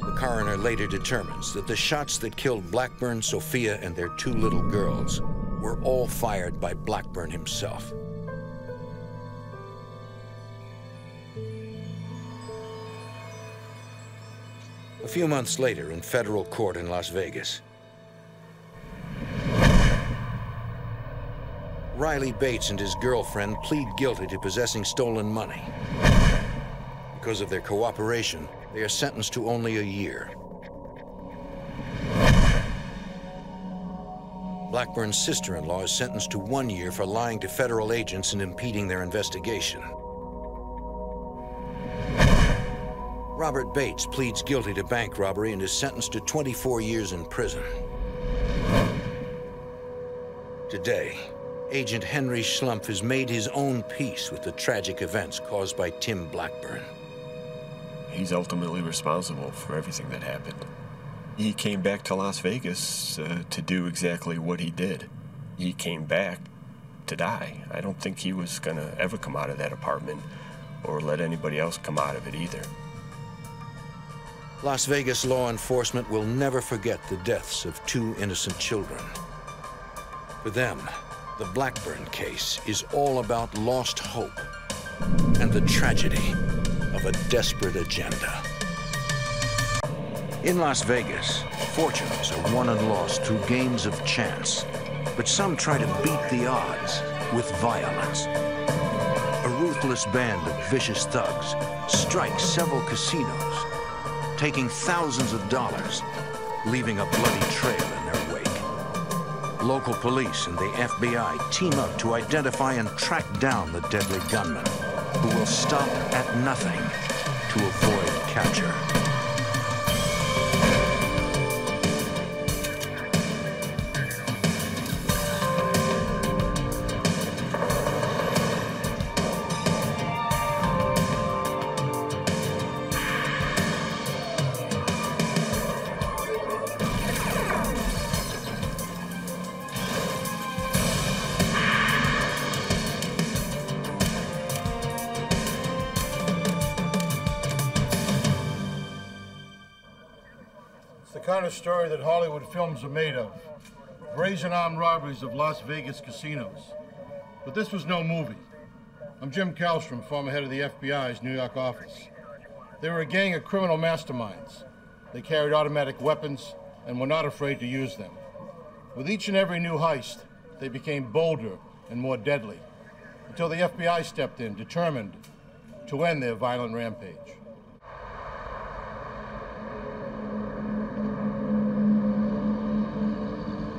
The coroner later determines that the shots that killed Blackburn, Sophia, and their 2 little girls were all fired by Blackburn himself. A few months later, in federal court in Las Vegas, Riley Bates and his girlfriend plead guilty to possessing stolen money. Because of their cooperation, they are sentenced to only a year. Blackburn's sister-in-law is sentenced to 1 year for lying to federal agents and impeding their investigation. Robert Bates pleads guilty to bank robbery and is sentenced to 24 years in prison. Today, Agent Henry Schlumpf has made his own peace with the tragic events caused by Tim Blackburn. He's ultimately responsible for everything that happened. He came back to Las Vegas to do exactly what he did. He came back to die. I don't think he was gonna ever come out of that apartment or let anybody else come out of it either. Las Vegas law enforcement will never forget the deaths of 2 innocent children. For them, the Blackburn case is all about lost hope and the tragedy of a desperate agenda. In Las Vegas, fortunes are won and lost through games of chance, but some try to beat the odds with violence. A ruthless band of vicious thugs strikes several casinos, taking thousands of dollars, leaving a bloody trail in their wake. Local police and the FBI team up to identify and track down the deadly gunman, who will stop at nothing to avoid capture. kind of story that Hollywood films are made of. Brazen armed robberies of Las Vegas casinos. But this was no movie. I'm Jim Kallstrom, former head of the FBI's New York office. They were a gang of criminal masterminds. They carried automatic weapons and were not afraid to use them. With each and every new heist, they became bolder and more deadly, until the FBI stepped in, determined to end their violent rampage.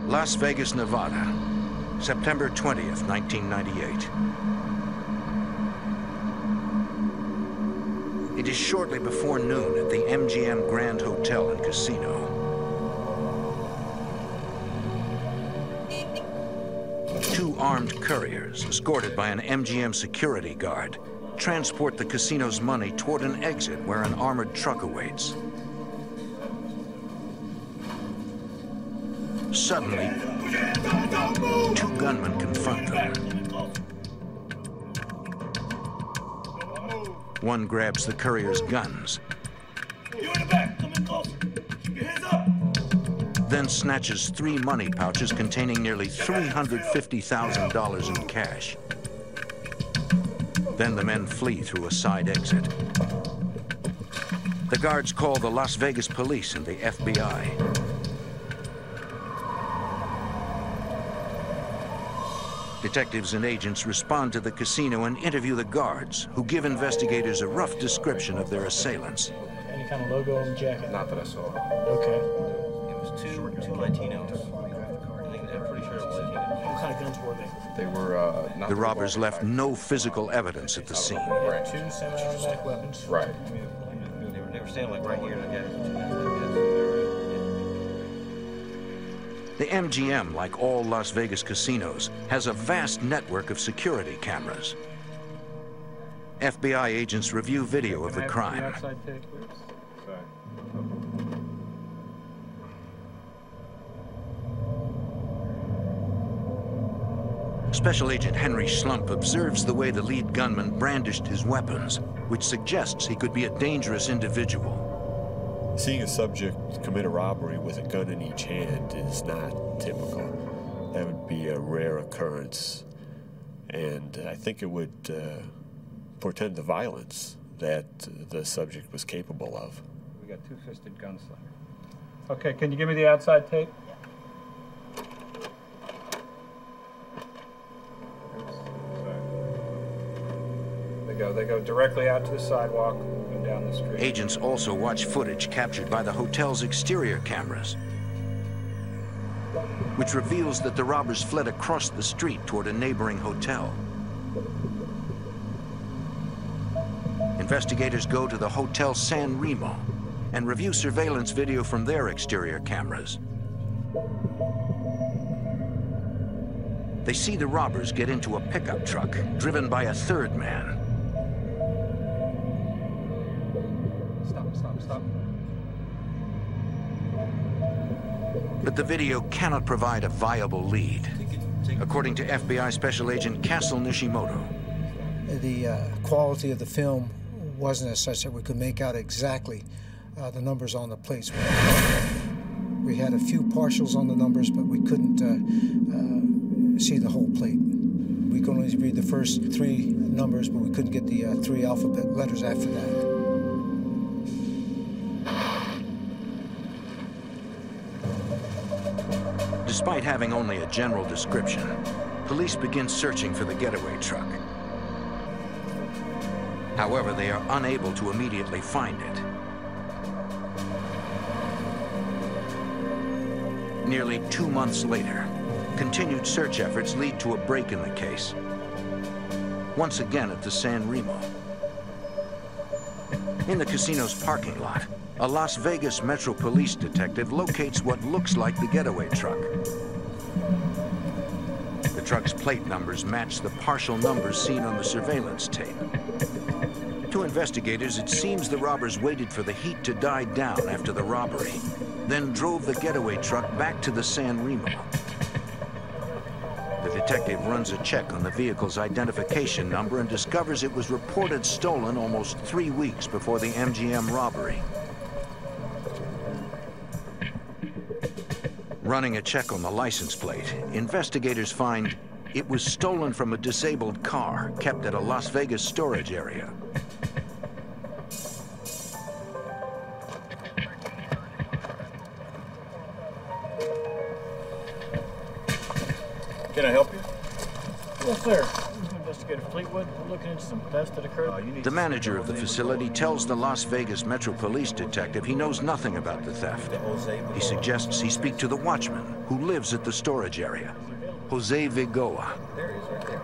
Las Vegas, Nevada, September 20th, 1998. It is shortly before noon at the MGM Grand Hotel and Casino. Two armed couriers, escorted by an MGM security guard, transport the casino's money toward an exit where an armored truck awaits. Suddenly, two gunmen confront them. One grabs the courier's guns, then snatches three money pouches containing nearly $350,000 in cash. Then the men flee through a side exit. The guards call the Las Vegas police and the FBI. Detectives and agents respond to the casino and interview the guards, who give investigators a rough description of their assailants. Any kind of logo on the jacket? Not that I saw. Okay. It was two Latinos. I'm pretty sure it was Latinos. What kind of guns were they? They were, not the robbers left no physical evidence at the scene. Right. Two semi-automatic weapons. Right. They were standing like right here, I guess. The MGM, like all Las Vegas casinos, has a vast network of security cameras. FBI agents review video of the crime. Special Agent Henry Schlumpf observes the way the lead gunman brandished his weapons, which suggests he could be a dangerous individual. Seeing a subject commit a robbery with a gun in each hand is not typical. That would be a rare occurrence. And I think it would portend the violence that the subject was capable of. We got two-fisted gunslinger. Okay, can you give me the outside tape? Yeah. They go directly out to the sidewalk. Down the street. Agents also watch footage captured by the hotel's exterior cameras, which reveals that the robbers fled across the street toward a neighboring hotel. Investigators go to the Hotel San Remo and review surveillance video from their exterior cameras. They see the robbers get into a pickup truck driven by a third man. Stop. But the video cannot provide a viable lead, according to FBI Special Agent Castle Nishimoto. The quality of the film wasn't as such that we could make out exactly the numbers on the plates. We had a few partials on the numbers, but we couldn't see the whole plate. We could only read the first three numbers, but we couldn't get the three alphabet letters after that. Despite having only a general description, police begin searching for the getaway truck. However, they are unable to immediately find it. Nearly 2 months later, continued search efforts lead to a break in the case. Once again at the San Remo. In the casino's parking lot, a Las Vegas Metro Police detective locates what looks like the getaway truck. The truck's plate numbers match the partial numbers seen on the surveillance tape. To investigators, it seems the robbers waited for the heat to die down after the robbery, then drove the getaway truck back to the San Remo. The detective runs a check on the vehicle's identification number and discovers it was reported stolen almost 3 weeks before the MGM robbery. Running a check on the license plate, investigators find it was stolen from a disabled car kept at a Las Vegas storage area. Can I help you? Yes, sir. Investigator Fleetwood, we're looking into some theft that occurred. The manager of the facility tells the Las Vegas Metro Police detective he knows nothing about the theft. He suggests he speak to the watchman who lives at the storage area, Jose Vigoa. There he is, right there.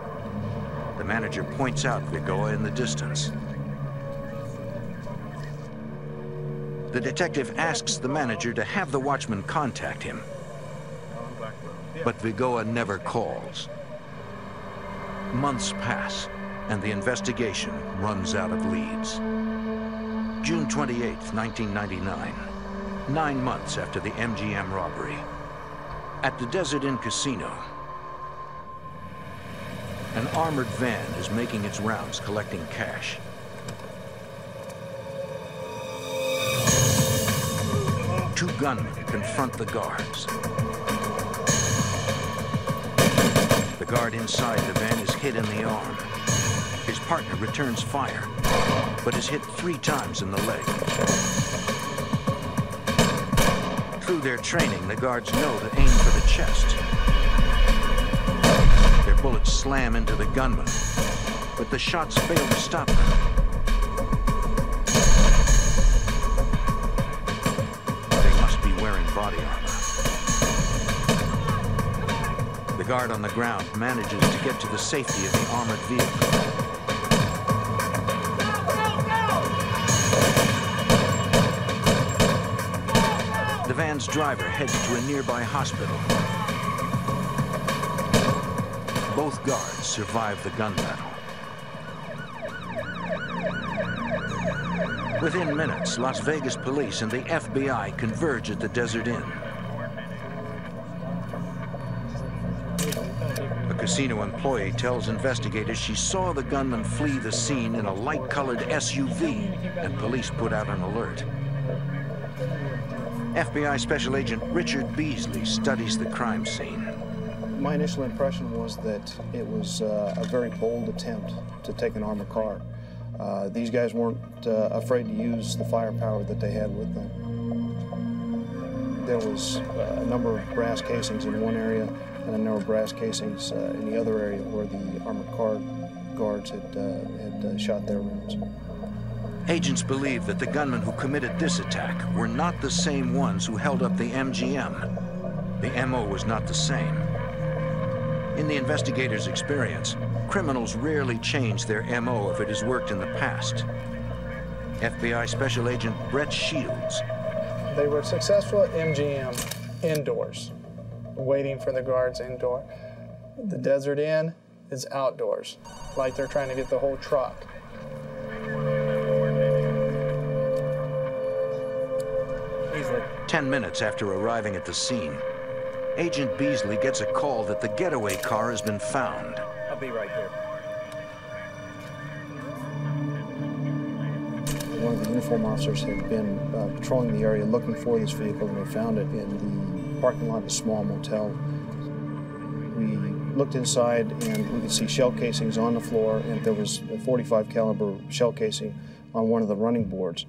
The manager points out Vigoa in the distance. The detective asks the manager to have the watchman contact him, but Vigoa never calls. Months pass, and the investigation runs out of leads. June 28, 1999, 9 months after the MGM robbery, at the Desert Inn Casino, an armored van is making its rounds collecting cash. Two gunmen confront the guards. The guard inside the van is hit in the arm. His partner returns fire, but is hit 3 times in the leg. Through their training, the guards know to aim for the chest. Their bullets slam into the gunman, but the shots fail to stop them. They must be wearing body armor. The guard on the ground manages to get to the safety of the armored vehicle. The van's driver heads to a nearby hospital. Both guards survive the gun battle. Within minutes, Las Vegas police and the FBI converge at the Desert Inn. A casino employee tells investigators she saw the gunman flee the scene in a light-colored SUV, and police put out an alert. FBI Special Agent Richard Beasley studies the crime scene. My initial impression was that it was a very bold attempt to take an armored car. These guys weren't afraid to use the firepower that they had with them. There was a number of brass casings in one area, and a number of brass casings in the other area where the armored car guards had shot their rounds. Agents believe that the gunmen who committed this attack were not the same ones who held up the MGM. The MO was not the same. In the investigators' experience, criminals rarely change their MO if it has worked in the past. FBI Special Agent Brett Shields. They were successful at MGM indoors, waiting for the guards indoor. The Desert Inn is outdoors, like they're trying to get the whole truck. Beasley. 10 minutes after arriving at the scene, Agent Beasley gets a call that the getaway car has been found. I'll be right here. One of the uniform officers had been patrolling the area looking for this vehicle, and they found it in the parking lot of a small motel. We looked inside and we could see shell casings on the floor, and there was a .45 caliber shell casing on one of the running boards.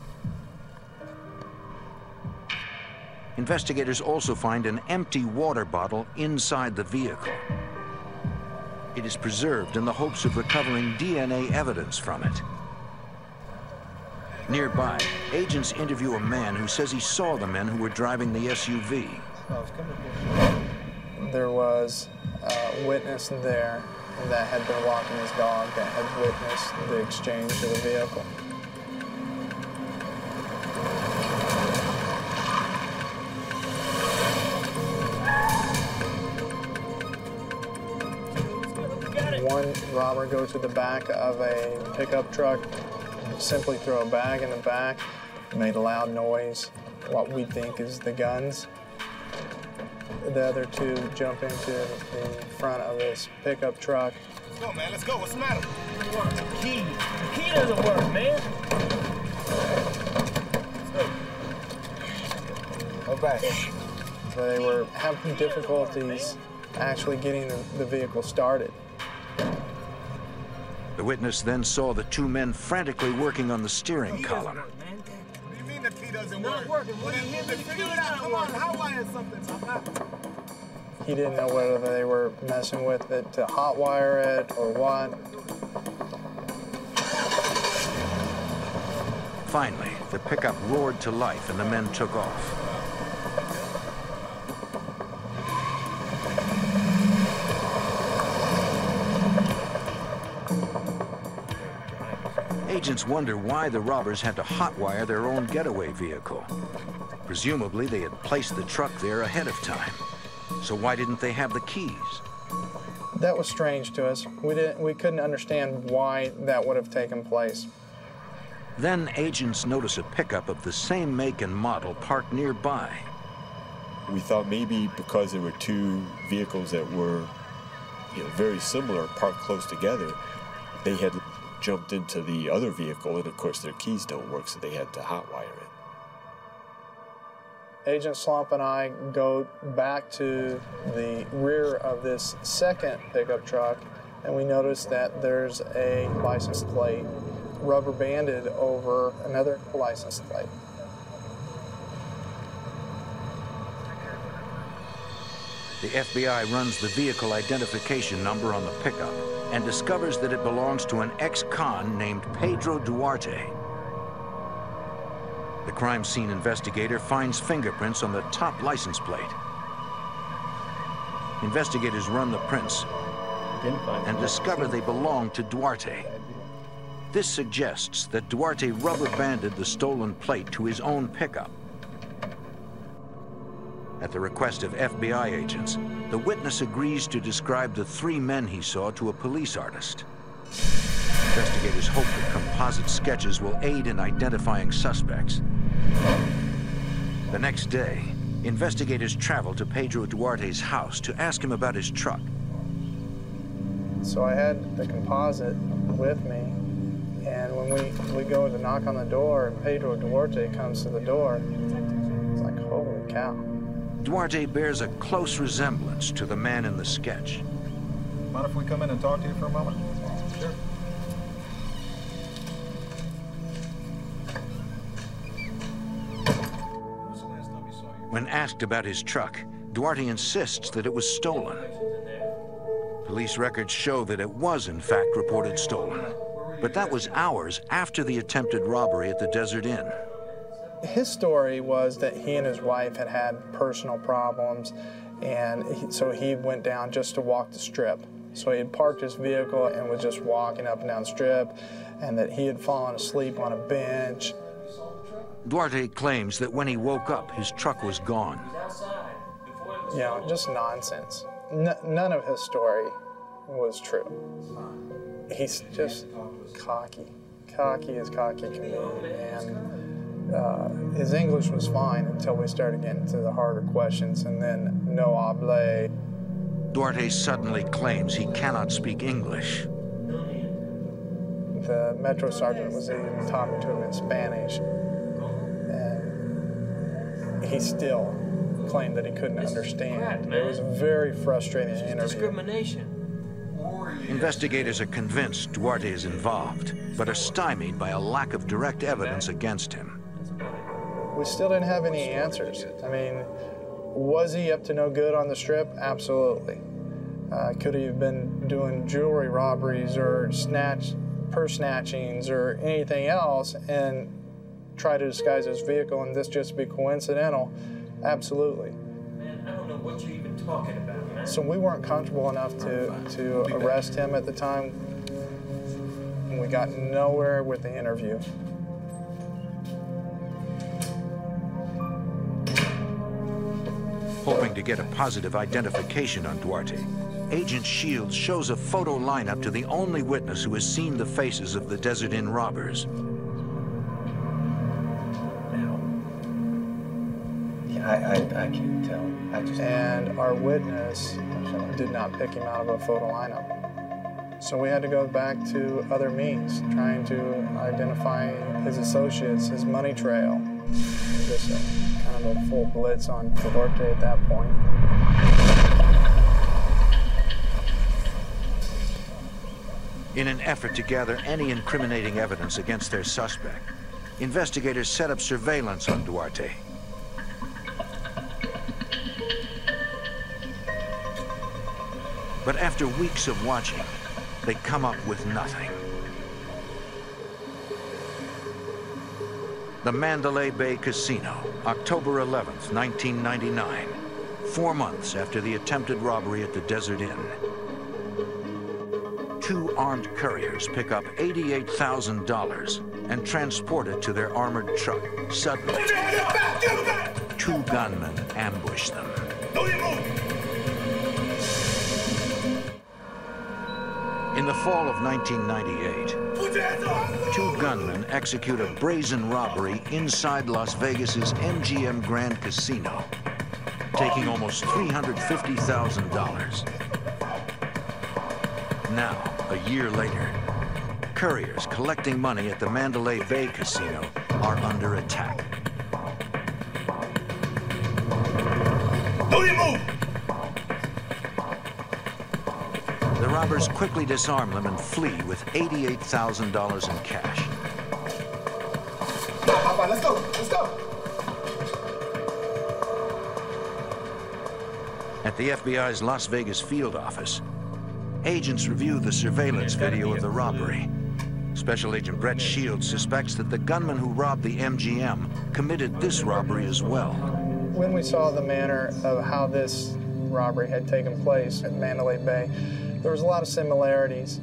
Investigators also find an empty water bottle inside the vehicle. It is preserved in the hopes of recovering DNA evidence from it. Nearby, agents interview a man who says he saw the men who were driving the SUV. There was a witness there that had been walking his dog that had witnessed the exchange of the vehicle. One robber goes to the back of a pickup truck, simply threw a bag in the back, made a loud noise, what we think is the guns. The other two jump into the front of this pickup truck. Let's go, man. Let's go. What's the matter? The key. The key doesn't work, man. Let's go. Go back. They were having difficulties actually getting the vehicle started. The witness then saw the two men frantically working on the steering column. What do you mean the key doesn't work? What do you mean the key doesn't work? Come on, hotwire something. He didn't know whether they were messing with it to hotwire it or what. Finally, the pickup roared to life and the men took off. Agents wonder why the robbers had to hotwire their own getaway vehicle. Presumably, they had placed the truck there ahead of time. So why didn't they have the keys? That was strange to us. We couldn't understand why that would have taken place. Then agents notice a pickup of the same make and model parked nearby. We thought maybe because there were two vehicles that were, you know, very similar, parked close together, they had jumped into the other vehicle, and of course their keys don't work, so they had to hotwire it. Agent Slump and I go back to the rear of this second pickup truck, and we notice that there's a license plate rubber banded over another license plate. The FBI runs the vehicle identification number on the pickup and discovers that it belongs to an ex-con named Pedro Duarte. The crime scene investigator finds fingerprints on the top license plate. Investigators run the prints and discover they belong to Duarte. This suggests that Duarte rubber-banded the stolen plate to his own pickup. At the request of FBI agents, the witness agrees to describe the three men he saw to a police artist. Investigators hope that composite sketches will aid in identifying suspects. The next day, investigators travel to Pedro Duarte's house to ask him about his truck. So I had the composite with me, and when we go to knock on the door, and Pedro Duarte comes to the door, it's like, holy cow. Duarte bears a close resemblance to the man in the sketch. Mind if we come in and talk to you for a moment? Sure. When asked about his truck, Duarte insists that it was stolen. Police records show that it was, in fact, reported stolen. But that was hours after the attempted robbery at the Desert Inn. His story was that he and his wife had had personal problems, and so he went down just to walk the Strip. So he had parked his vehicle and was just walking up and down the Strip, and that he had fallen asleep on a bench. Duarte claims that when he woke up, his truck was gone. You know, just nonsense. None of his story was true. He's just cocky. Cocky as cocky can be, and his English was fine until we started getting to the harder questions, and then no habla. Duarte suddenly claims he cannot speak English. The Metro Sergeant was even talking to him in Spanish, and he still claimed that he couldn't understand. It was a very frustrating interview. Discrimination. Investigators are convinced Duarte is involved, but are stymied by a lack of direct evidence against him. We still didn't have any answers. I mean, was he up to no good on the Strip? Absolutely. Could he have been doing jewelry robberies or purse snatchings or anything else and try to disguise his vehicle and this just be coincidental? Absolutely. Man, I don't know what you're even talking about, man. So we weren't comfortable enough to arrest him at the time. And we got nowhere with the interview. Hoping to get a positive identification on Duarte, Agent Shields shows a photo lineup to the only witness who has seen the faces of the Desert Inn robbers. I can't tell. And our witness did not pick him out of a photo lineup. So we had to go back to other means, trying to identify his associates, his money trail. Just a, kind of a full blitz on Duarte at that point. In an effort to gather any incriminating evidence against their suspect, investigators set up surveillance on Duarte. But after weeks of watching, they come up with nothing. The Mandalay Bay Casino, October 11th, 1999, 4 months after the attempted robbery at the Desert Inn. Two armed couriers pick up $88,000 and transport it to their armored truck. Suddenly, two gunmen ambush them. In the fall of 1998, two gunmen execute a brazen robbery inside Las Vegas's MGM Grand Casino, taking almost $350,000. Now, a year later, couriers collecting money at the Mandalay Bay Casino are under attack. Don't you move! The robbers quickly disarm them and flee with $88,000 in cash. Papa, let's go! Let's go! At the FBI's Las Vegas field office, agents review the surveillance video of the robbery. Special Agent Brett Shields suspects that the gunman who robbed the MGM committed this robbery as well. When we saw the manner of how this robbery had taken place at Mandalay Bay, there was a lot of similarities.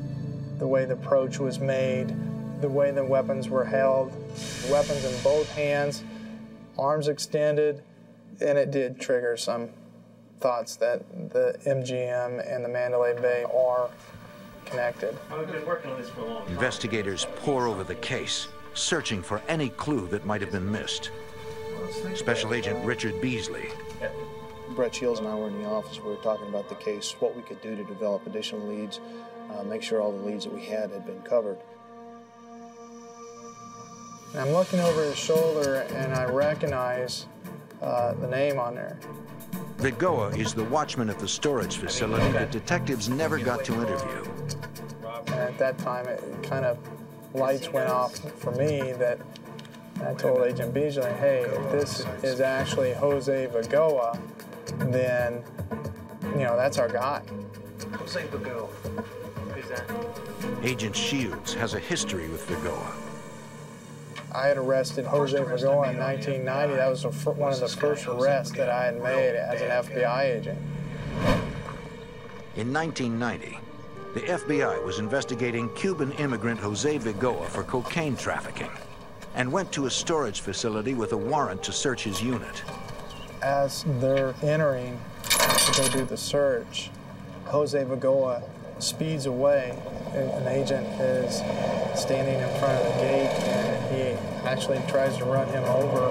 The way the approach was made, the way the weapons were held, weapons in both hands, arms extended, and it did trigger some thoughts that the MGM and the Mandalay Bay are connected. I've been working on this for a long time. Investigators pore over the case, searching for any clue that might have been missed. Special Agent Richard Beasley. Brett Shields and I were in the office. We were talking about the case, what we could do to develop additional leads, make sure all the leads that we had been covered. And I'm looking over his shoulder, and I recognize the name on there. Vigoa is the watchman at the storage facility that detectives never got to interview. And at that time, it kind of lights went off for me that I told Agent Beasley, hey, if this is actually Jose Vigoa, then, you know, that's our guy. Jose Vigoa. Who's that? Agent Shields has a history with Vigoa. I had arrested Jose Vigoa in 1990. That was one of the first arrests that I had made as an FBI agent. In 1990, the FBI was investigating Cuban immigrant Jose Vigoa for cocaine trafficking and went to a storage facility with a warrant to search his unit. As they're entering to go do the search, Jose Vigoa speeds away. An agent is standing in front of the gate, and he actually tries to run him over.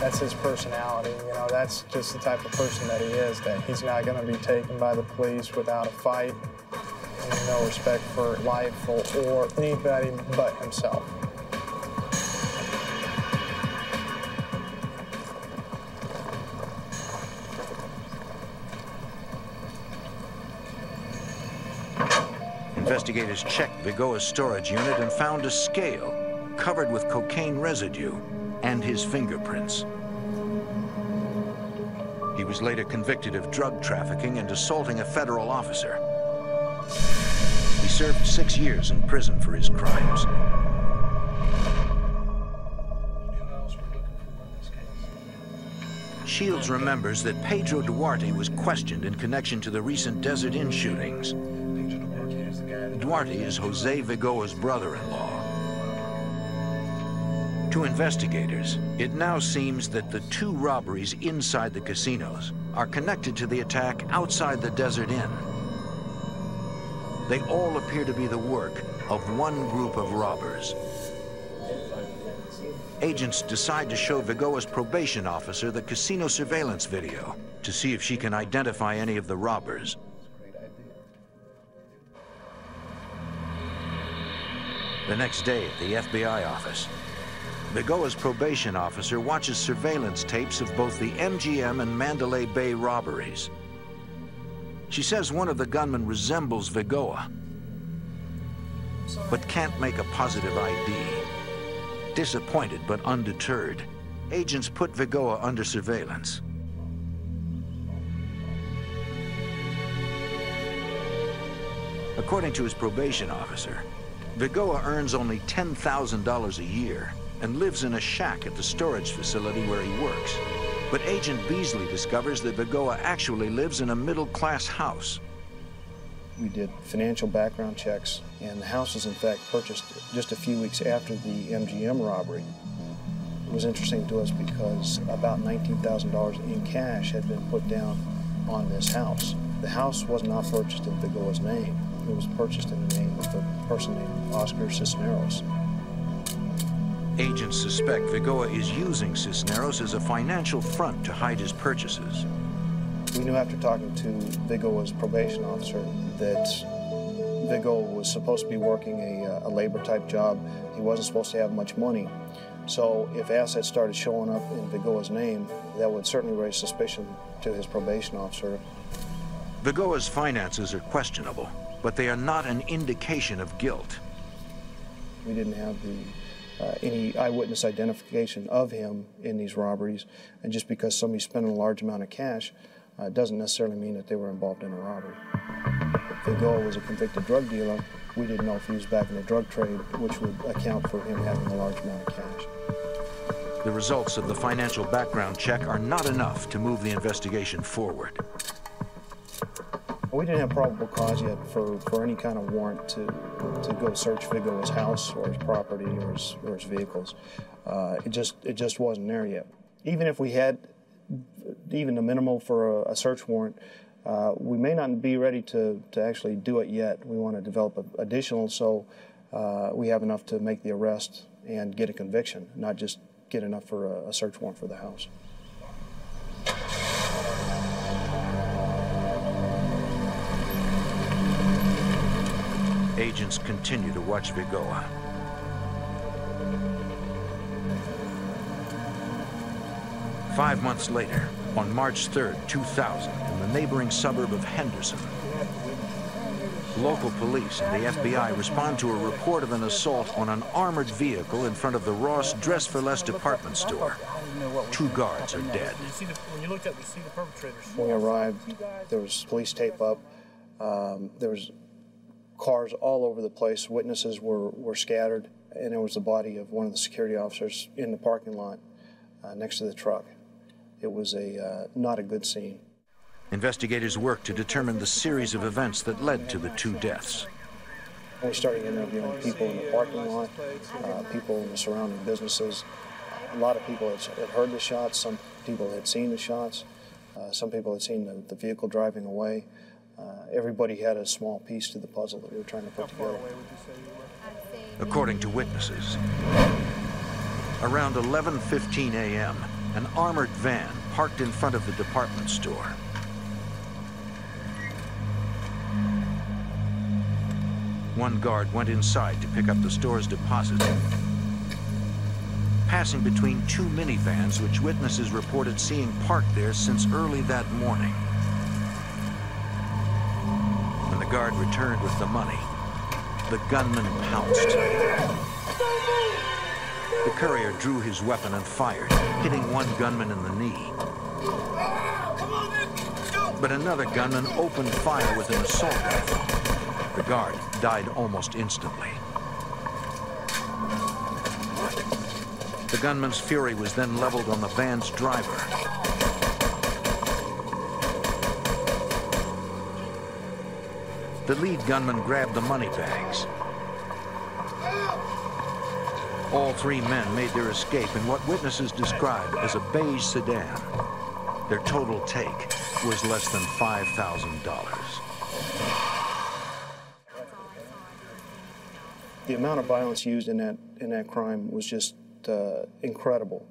That's his personality, you know, that's just the type of person that he is, that he's not going to be taken by the police without a fight. No respect for life or anybody but himself. Investigators checked Vigoa's storage unit and found a scale covered with cocaine residue and his fingerprints. He was later convicted of drug trafficking and assaulting a federal officer. He served 6 years in prison for his crimes. Shields remembers that Pedro Duarte was questioned in connection to the recent Desert Inn shootings. Duarte is Jose Vigoa's brother-in-law. To investigators, it now seems that the two robberies inside the casinos are connected to the attack outside the Desert Inn. They all appear to be the work of one group of robbers. Agents decide to show Vigoa's probation officer the casino surveillance video to see if she can identify any of the robbers. The next day at the FBI office, Vigoa's probation officer watches surveillance tapes of both the MGM and Mandalay Bay robberies. She says one of the gunmen resembles Vigoa, but can't make a positive ID. Disappointed but undeterred, agents put Vigoa under surveillance. According to his probation officer, Vigoa earns only $10,000 a year and lives in a shack at the storage facility where he works. But Agent Beasley discovers that Vigoa actually lives in a middle-class house. We did financial background checks, and the house was in fact purchased just a few weeks after the MGM robbery. It was interesting to us because about $19,000 in cash had been put down on this house. The house was not purchased in Vigoa's name. It was purchased in the name of a person named Oscar Cisneros. Agents suspect Vigoa is using Cisneros as a financial front to hide his purchases. We knew after talking to Vigoa's probation officer that Vigoa was supposed to be working a labor-type job. He wasn't supposed to have much money. So if assets started showing up in Vigoa's name, that would certainly raise suspicion to his probation officer. Vigoa's finances are questionable, but they are not an indication of guilt. We didn't have any eyewitness identification of him in these robberies, and just because somebody's spending a large amount of cash doesn't necessarily mean that they were involved in a robbery. Vigoa was a convicted drug dealer. We didn't know if he was back in the drug trade, which would account for him having a large amount of cash. The results of the financial background check are not enough to move the investigation forward. We didn't have probable cause yet for any kind of warrant to go search Vigoa's house or his property or his vehicles. It just wasn't there yet. Even if we had even the minimal for a search warrant, we may not be ready to actually do it yet. We want to develop additional so we have enough to make the arrest and get a conviction, not just get enough for a search warrant for the house. Agents continue to watch Vigoa. Five months later, on March 3rd, 2000, in the neighboring suburb of Henderson, local police and the FBI respond to a report of an assault on an armored vehicle in front of the Ross Dress for Less department store. Two guards are dead. When we arrived, there was police tape up. There was cars all over the place, witnesses were scattered, and there was the body of one of the security officers in the parking lot next to the truck. It was not a good scene. Investigators worked to determine the series of events that led to the two deaths. We started interviewing people in the parking lot, people in the surrounding businesses. A lot of people had heard the shots, some people had seen the shots, some people had seen the vehicle driving away. Everybody had a small piece to the puzzle that we were trying to put together. According to witnesses, around 11:15 a.m., an armored van parked in front of the department store. One guard went inside to pick up the store's deposit, passing between two minivans which witnesses reported seeing parked there since early that morning. The guard returned with the money. The gunman pounced. The courier drew his weapon and fired, hitting one gunman in the knee. But another gunman opened fire with an assault rifle. The guard died almost instantly. The gunman's fury was then leveled on the van's driver. The lead gunman grabbed the money bags. All three men made their escape in what witnesses described as a beige sedan. Their total take was less than $5,000. The amount of violence used in that crime was just incredible.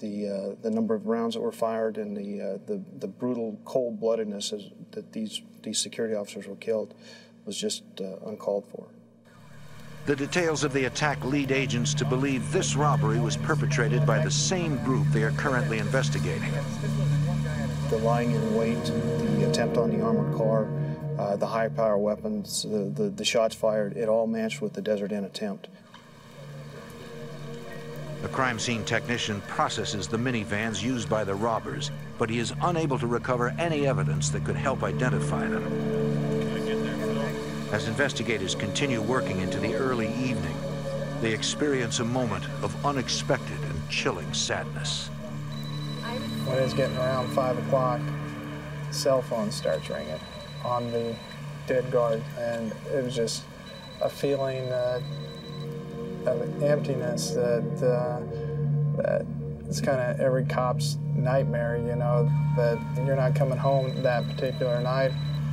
The number of rounds that were fired and the brutal cold-bloodedness that these security officers were killed was just uncalled for. The details of the attack lead agents to believe this robbery was perpetrated by the same group they are currently investigating. The lying in wait, the attempt on the armored car, the high-power weapons, the shots fired, it all matched with the Desert Inn attempt. A crime scene technician processes the minivans used by the robbers, but he is unable to recover any evidence that could help identify them. As investigators continue working into the early evening, they experience a moment of unexpected and chilling sadness. When it's getting around 5 o'clock, cell phone starts ringing on the dead guard, and it was just a feeling of emptiness that it's kind of every cop's nightmare, you know, that you're not coming home that particular night,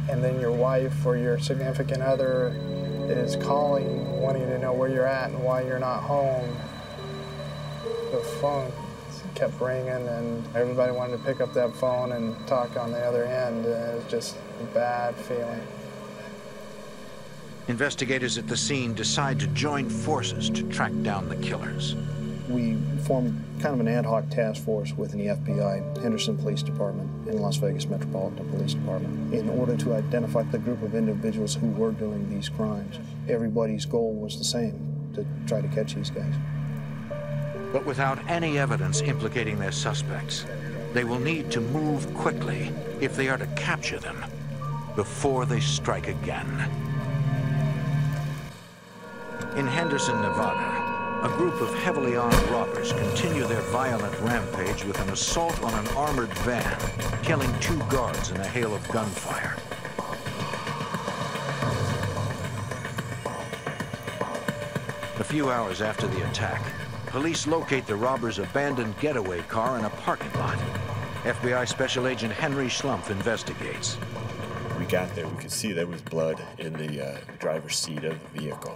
and then your wife or your significant other is calling, wanting to know where you're at and why you're not home. The phone kept ringing, and everybody wanted to pick up that phone and talk on the other end. It was just a bad feeling. Investigators at the scene decide to join forces to track down the killers. We formed kind of an ad hoc task force within the FBI, Henderson Police Department, and Las Vegas Metropolitan Police Department in order to identify the group of individuals who were doing these crimes. Everybody's goal was the same, to try to catch these guys. But without any evidence implicating their suspects, they will need to move quickly if they are to capture them before they strike again. In Henderson, Nevada, a group of heavily armed robbers continue their violent rampage with an assault on an armored van, killing 2 guards in a hail of gunfire. A few hours after the attack, police locate the robbers' abandoned getaway car in a parking lot. FBI Special Agent Henry Schlumpf investigates. We got there, we could see there was blood in the driver's seat of the vehicle.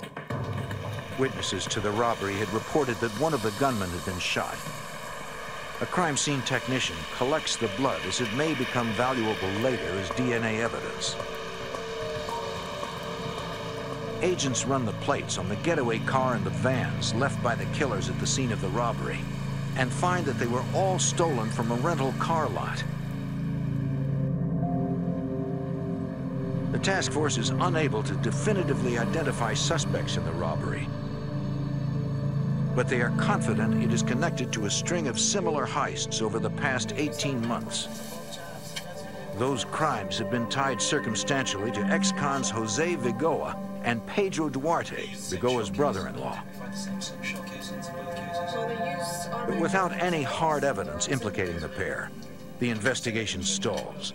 Witnesses to the robbery had reported that one of the gunmen had been shot. A crime scene technician collects the blood as it may become valuable later as DNA evidence. Agents run the plates on the getaway car and the vans left by the killers at the scene of the robbery and find that they were all stolen from a rental car lot. The task force is unable to definitively identify suspects in the robbery, but they are confident it is connected to a string of similar heists over the past 18 months. Those crimes have been tied circumstantially to ex-cons Jose Vigoa and Pedro Duarte, Vigoa's brother-in-law. But without any hard evidence implicating the pair, the investigation stalls.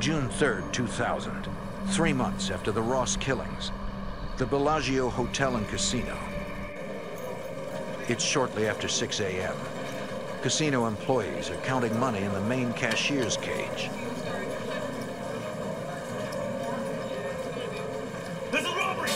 June 3rd, 2000, 3 months after the Ross killings, the Bellagio Hotel and Casino. It's shortly after 6 a.m. Casino employees are counting money in the main cashier's cage. There's a robbery!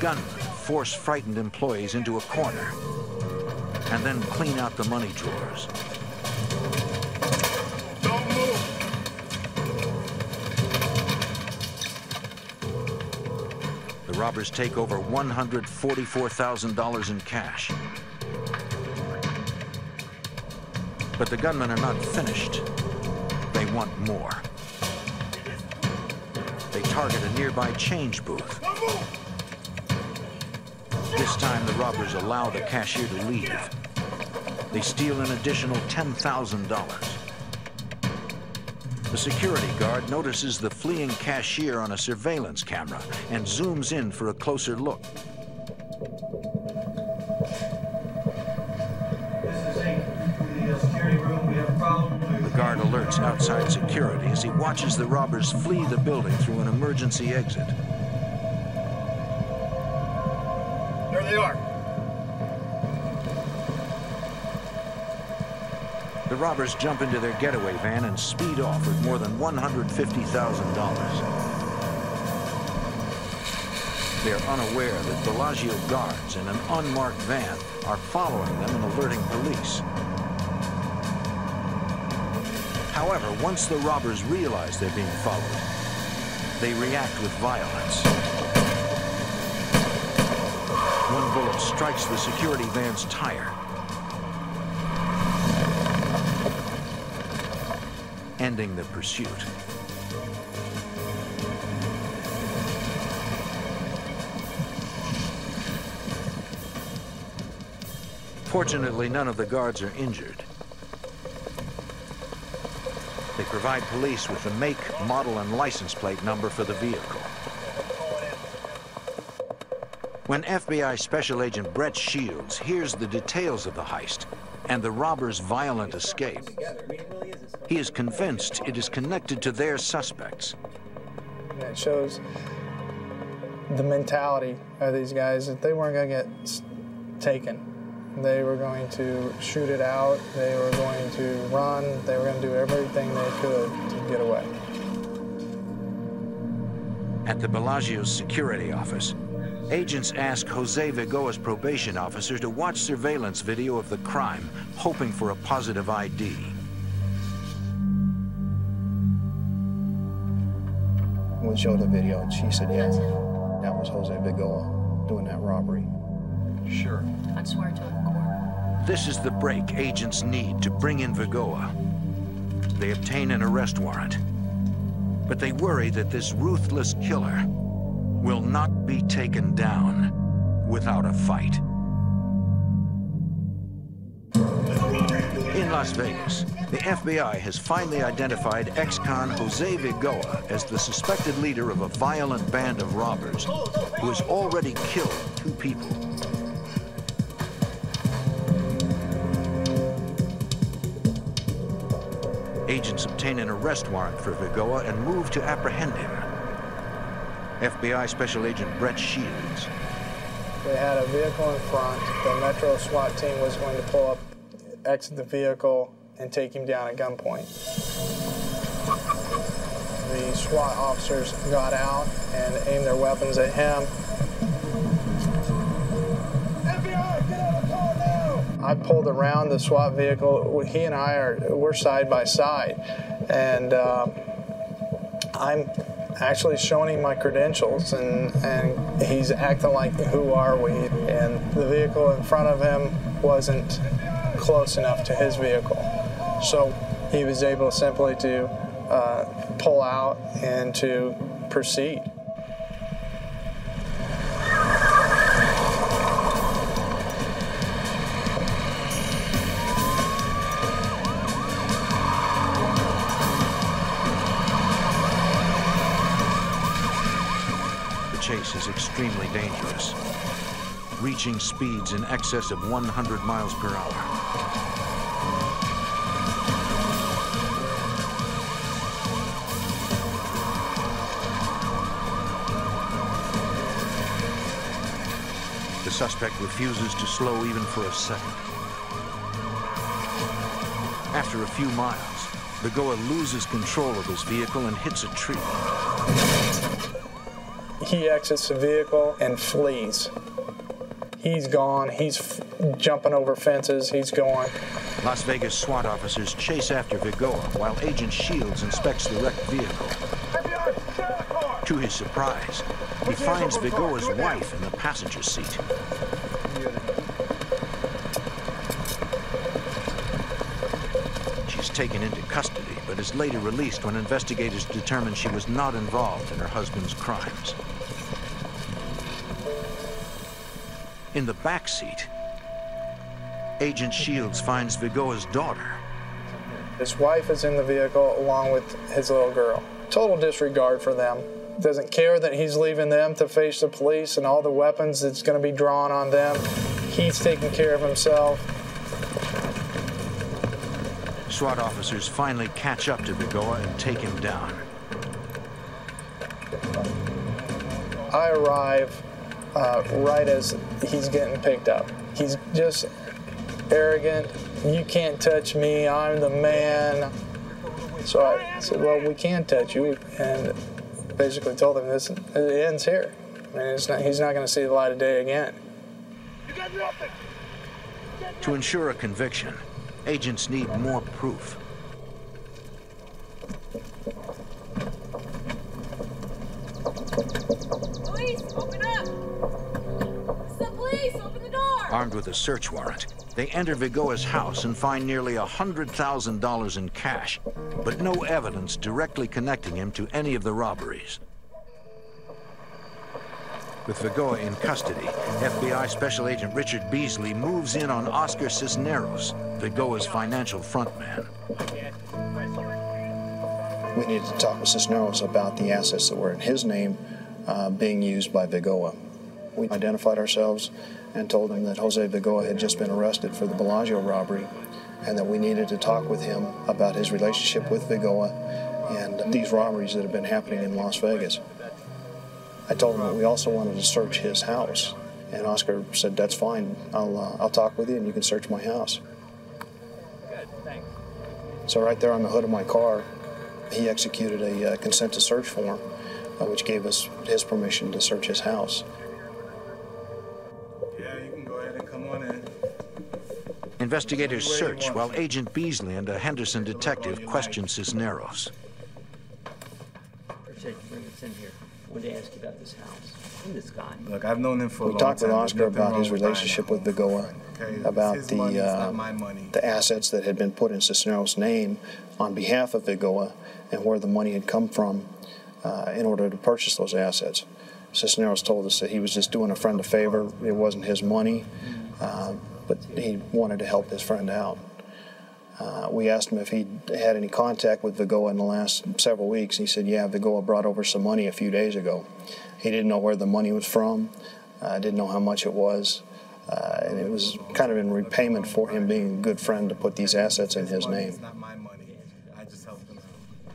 Gunmen force frightened employees into a corner and then clean out the money drawers. Don't move. The robbers take over $144,000 in cash. But the gunmen are not finished. They want more. They target a nearby change booth. This time, the robbers allow the cashier to leave. They steal an additional $10,000. The security guard notices the fleeing cashier on a surveillance camera and zooms in for a closer look. This is the security room. We have a problem. The guard alerts outside security as he watches the robbers flee the building through an emergency exit. There they are. The robbers jump into their getaway van and speed off with more than $150,000. They are unaware that Bellagio guards in an unmarked van are following them and alerting police. However, once the robbers realize they're being followed, they react with violence. One bullet strikes the security van's tire ending the pursuit. Fortunately, none of the guards are injured. They provide police with the make, model, and license plate number for the vehicle. When FBI Special Agent Brett Shields hears the details of the heist and the robbers' violent escape, he is convinced it is connected to their suspects. It shows the mentality of these guys that they weren't going to get taken. They were going to shoot it out, they were going to run, they were going to do everything they could to get away. At the Bellagio's security office, agents ask Jose Vigoa's probation officer to watch surveillance video of the crime, hoping for a positive ID. We showed the video and she said, yeah, that was Jose Vigoa doing that robbery. Sure. I'd swear to it in court. This is the break agents need to bring in Vigoa. They obtain an arrest warrant, but they worry that this ruthless killer will not be taken down without a fight. In Las Vegas, the FBI has finally identified ex-con Jose Vigoa as the suspected leader of a violent band of robbers who has already killed two people. Agents obtain an arrest warrant for Vigoa and move to apprehend him. FBI Special Agent Brett Shields. They had a vehicle in front. The Metro SWAT team was going to pull up, exit the vehicle, and take him down at gunpoint. The SWAT officers got out and aimed their weapons at him. I pulled around the SWAT vehicle. He and I we're side by side, and I'm actually showing him my credentials, and he's acting like, who are we? And the vehicle in front of him wasn't close enough to his vehicle. So he was able simply to pull out and to proceed. Is extremely dangerous, reaching speeds in excess of 100 miles per hour. The suspect refuses to slow even for a second. After a few miles, Vigoa loses control of his vehicle and hits a tree. He exits the vehicle and flees. He's gone. He's jumping over fences. He's gone. Las Vegas SWAT officers chase after Vigoa while Agent Shields inspects the wrecked vehicle. To his surprise, he finds Vigoa's wife in the passenger seat. She's taken into custody, but is later released when investigators determined she was not involved in her husband's crimes. In the back seat, Agent Shields finds Vigoa's daughter. His wife is in the vehicle along with his little girl. Total disregard for them. Doesn't care that he's leaving them to face the police and all the weapons that's going to be drawn on them. He's taking care of himself. SWAT officers finally catch up to Vigoa and take him down. I arrive right as he's getting picked up. He's just arrogant. You can't touch me. I'm the man. So I said, well, we can touch you, and basically told him this, it ends here. I mean, it's not, he's not going to see the light of day again. You got nothing. To ensure a conviction, agents need more proof. Police, open up! It's the police, open the door! Armed with a search warrant, they enter Vigoa's house and find nearly $100,000 in cash, but no evidence directly connecting him to any of the robberies. With Vigoa in custody, FBI Special Agent Richard Beasley moves in on Oscar Cisneros, Vigoa's financial frontman. We needed to talk with Cisneros about the assets that were in his name being used by Vigoa. We identified ourselves and told him that Jose Vigoa had just been arrested for the Bellagio robbery and that we needed to talk with him about his relationship with Vigoa and these robberies that have been happening in Las Vegas. I told him that we also wanted to search his house, and Oscar said, that's fine, I'll talk with you and you can search my house. Good, thanks. So right there on the hood of my car, he executed a consent to search form, which gave us his permission to search his house. Yeah, you can go ahead and come on in. Investigators search while Agent Beasley and a Henderson detective question Cisneros. Appreciate you bringing us in here. I wanted to ask you about this house and this guy. Look, I've known him for a long time. We talked with Oscar about his relationship with Vigoa, about the assets that had been put in Cisneros' name on behalf of Vigoa and where the money had come from in order to purchase those assets. Cisneros told us that he was just doing a friend a favor. It wasn't his money, but he wanted to help his friend out. We asked him if he'd had any contact with Vigoa in the last several weeks. He said, yeah, Vigoa brought over some money a few days ago. He didn't know where the money was from, didn't know how much it was, and it was kind of in repayment for him being a good friend to put these assets in his name.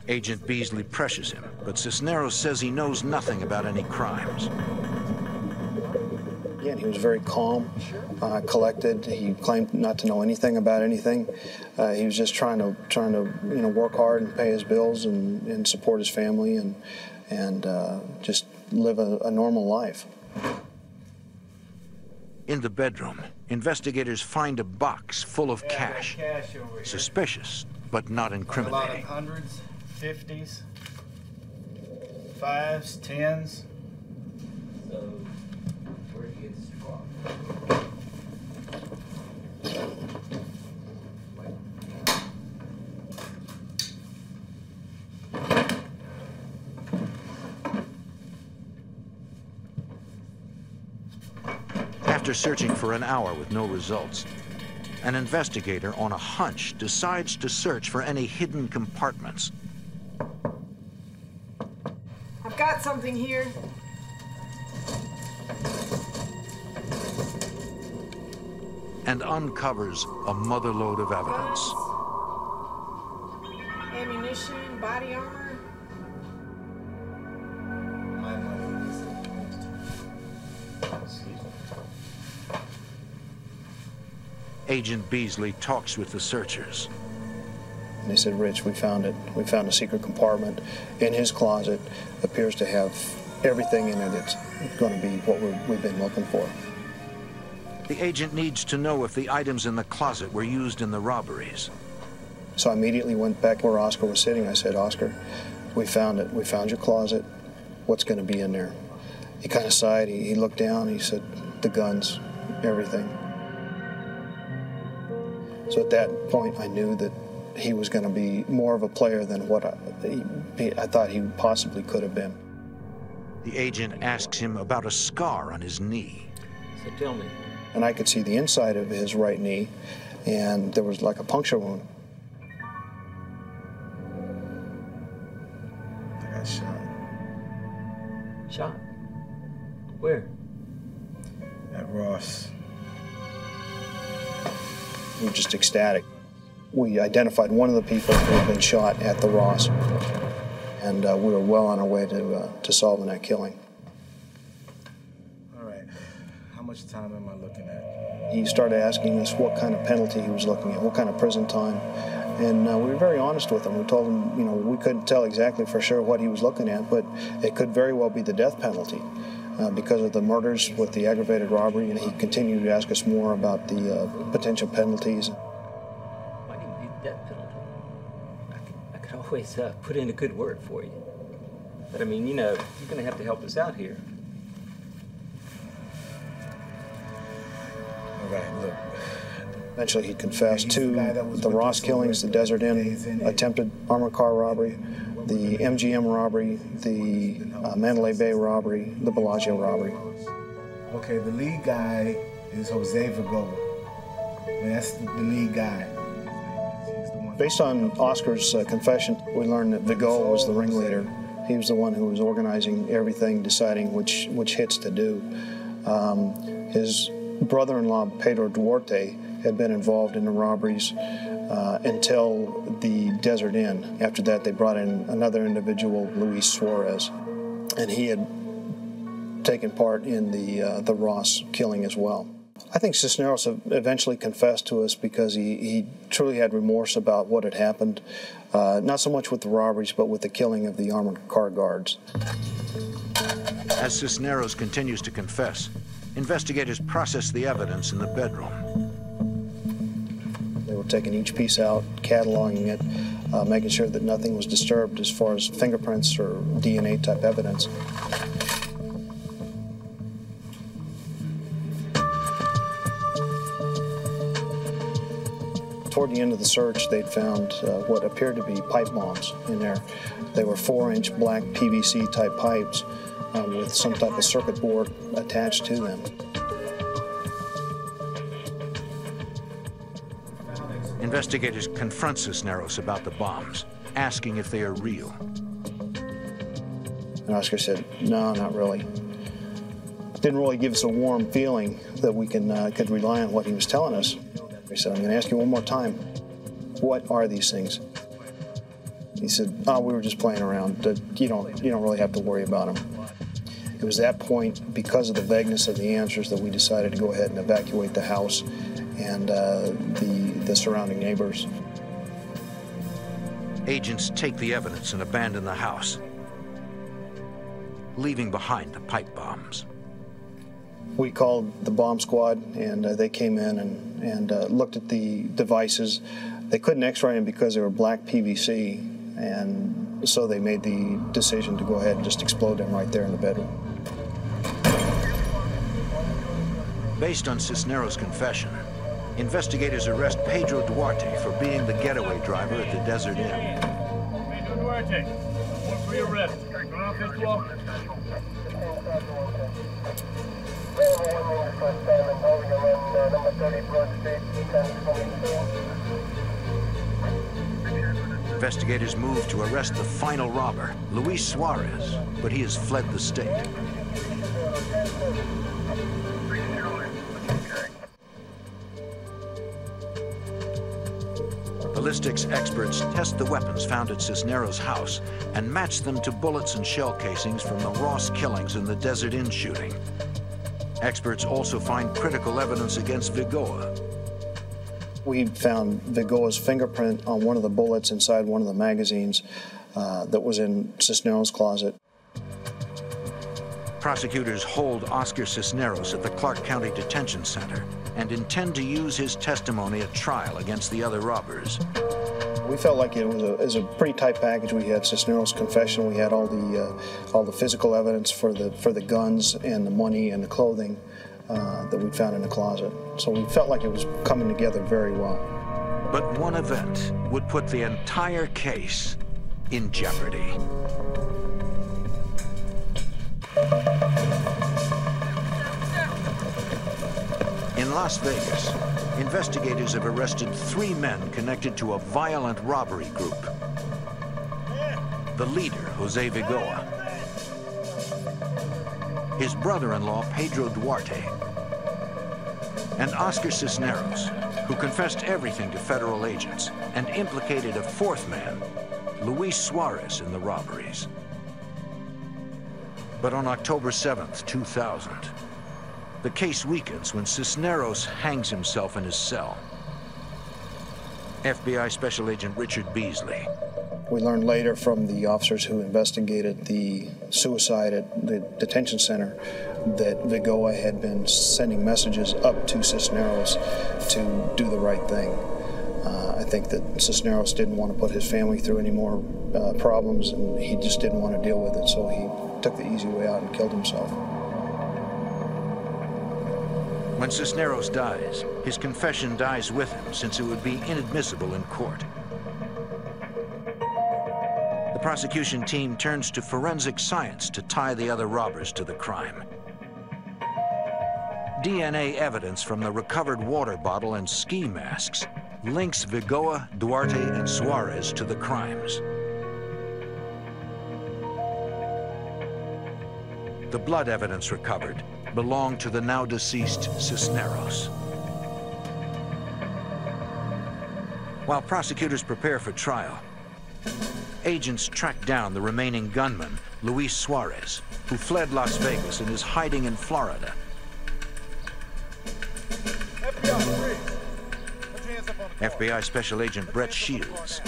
Agent Beasley pressures him, but Cisneros says he knows nothing about any crimes. Again, he was very calm, collected. He claimed not to know anything about anything. He was just trying to work hard and pay his bills and support his family and just live a normal life. In the bedroom, investigators find a box full of cash. Suspicious, but not incriminating. A lot of hundreds, 50s, 5s, 10s. So after searching for an hour with no results, an investigator on a hunch decides to search for any hidden compartments. I've got something here. And uncovers a motherload of evidence. Guns, ammunition, body armor. Agent Beasley talks with the searchers. And they said, Rich, we found it. We found a secret compartment in his closet. Appears to have everything in it that's going to be what we've been looking for. The agent needs to know if the items in the closet were used in the robberies. So I immediately went back where Oscar was sitting. I said, Oscar, we found it. We found your closet. What's going to be in there? He kind of sighed. He looked down. He said, the guns, everything. So at that point, I knew that he was going to be more of a player than what I thought he possibly could have been. The agent asks him about a scar on his knee. So tell me. And I could see the inside of his right knee, and there was like a puncture wound. I got shot. Shot? Where? At Ross. We were just ecstatic. We identified one of the people who had been shot at the Ross, and we were well on our way to solving that killing. I How much time am I looking at? He started asking us what kind of penalty he was looking at, what kind of prison time. And we were very honest with him. We told him, you know, we couldn't tell exactly for sure what he was looking at, but it could very well be the death penalty because of the murders with the aggravated robbery. And he continued to ask us more about the potential penalties. I didn't need the death penalty. I could always put in a good word for you. But, I mean, you know, you're going to have to help us out here. All right, look. Eventually, he confessed to the Ross killings, the Desert Inn, attempted armored car robbery, the MGM robbery, the Mandalay Bay robbery, the Bellagio robbery. Okay, the lead guy is Jose Vigoa. That's the lead guy. Based on Oscar's confession, we learned that Vigoa was the ringleader. He was the one who was organizing everything, deciding which hits to do. His brother-in-law, Pedro Duarte, had been involved in the robberies until the Desert Inn. After that, they brought in another individual, Luis Suarez, and he had taken part in the Ross killing as well. I think Cisneros eventually confessed to us because he truly had remorse about what had happened, not so much with the robberies, but with the killing of the armored car guards. As Cisneros continues to confess, investigators process the evidence in the bedroom. Taking each piece out, cataloging it, making sure that nothing was disturbed as far as fingerprints or DNA-type evidence. Toward the end of the search, they'd found what appeared to be pipe bombs in there. They were 4-inch black PVC-type pipes with some type of circuit board attached to them. Investigators confront Cisneros about the bombs, asking if they are real. And Oscar said, no, not really. Didn't really give us a warm feeling that we could rely on what he was telling us. He said, I'm going to ask you one more time, what are these things? He said, oh, we were just playing around. You don't really have to worry about them. It was that point, because of the vagueness of the answers, that we decided to go ahead and evacuate the house and the surrounding neighbors. Agents take the evidence and abandon the house, leaving behind the pipe bombs. We called the bomb squad, and they came in and looked at the devices. They couldn't X-ray them because they were black PVC, and so they made the decision to go ahead and just explode them right there in the bedroom. Based on Cisneros' confession, investigators arrest Pedro Duarte for being the getaway driver at the Desert Inn. Pedro Duarte, for your arrest. Investigators move to arrest the final robber, Luis Suarez, but he has fled the state. Ballistics experts test the weapons found at Cisneros' house and match them to bullets and shell casings from the Ross killings and the Desert Inn shooting. Experts also find critical evidence against Vigoa. We found Vigoa's fingerprint on one of the bullets inside one of the magazines that was in Cisneros' closet. Prosecutors hold Oscar Cisneros at the Clark County Detention Center and intend to use his testimony at trial against the other robbers. We felt like it was a pretty tight package. We had Cisneros' confession. We had all the physical evidence for the guns and the money and the clothing that we found in the closet. So we felt like it was coming together very well. But one event would put the entire case in jeopardy. In Las Vegas, investigators have arrested 3 men connected to a violent robbery group. The leader, Jose Vigoa, his brother-in-law, Pedro Duarte, and Oscar Cisneros, who confessed everything to federal agents and implicated a 4th man, Luis Suarez, in the robberies. But on October 7th, 2000, The case weakens when Cisneros hangs himself in his cell. FBI Special Agent Richard Beasley. We learned later from the officers who investigated the suicide at the detention center that Vigoa had been sending messages up to Cisneros to do the right thing. I think that Cisneros didn't want to put his family through any more problems, and he just didn't want to deal with it, so he took the easy way out and killed himself. When Cisneros dies, his confession dies with him, since it would be inadmissible in court. The prosecution team turns to forensic science to tie the other robbers to the crime. DNA evidence from the recovered water bottle and ski masks links Vigoa, Duarte, and Suarez to the crimes. The blood evidence recovered belonged to the now deceased Cisneros. While prosecutors prepare for trial, agents track down the remaining gunman, Luis Suarez, who fled Las Vegas and is hiding in Florida. FBI Special Agent Brett Shields.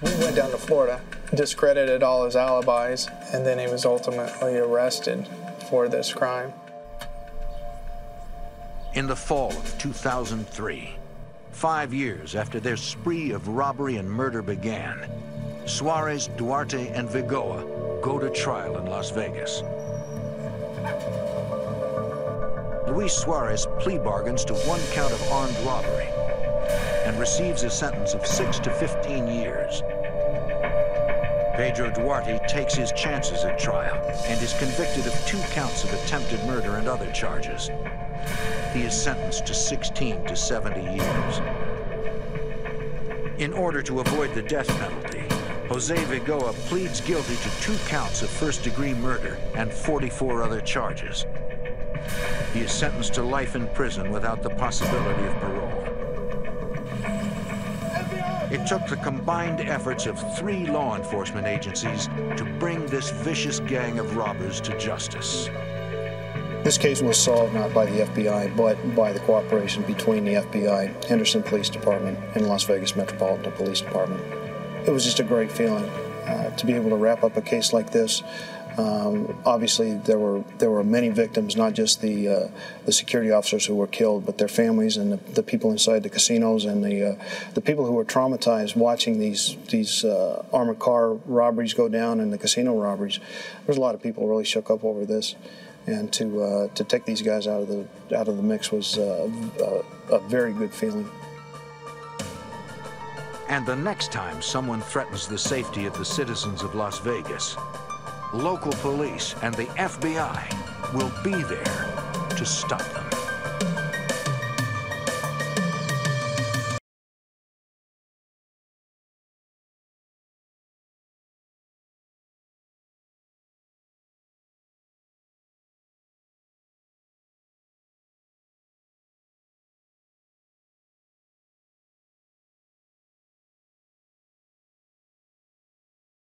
We went down to Florida, discredited all his alibis, and then he was ultimately arrested for this crime. In the fall of 2003, 5 years after their spree of robbery and murder began, Suarez, Duarte, and Vigoa go to trial in Las Vegas. Luis Suarez plea bargains to one count of armed robbery and receives a sentence of 6 to 15 years. Pedro Duarte takes his chances at trial and is convicted of 2 counts of attempted murder and other charges. He is sentenced to 16 to 70 years. In order to avoid the death penalty, Jose Vigoa pleads guilty to 2 counts of first-degree murder and 44 other charges. He is sentenced to life in prison without the possibility of parole. It took the combined efforts of 3 law enforcement agencies to bring this vicious gang of robbers to justice. This case was solved not by the FBI, but by the cooperation between the FBI, Henderson Police Department, and Las Vegas Metropolitan Police Department. It was just a great feeling to be able to wrap up a case like this. Obviously, there were many victims, not just the security officers who were killed, but their families and the people inside the casinos and the people who were traumatized watching these armored car robberies go down and the casino robberies. There's a lot of people really shook up over this. And to take these guys out of the mix was a very good feeling. And the next time someone threatens the safety of the citizens of Las Vegas, local police and the FBI will be there to stop them.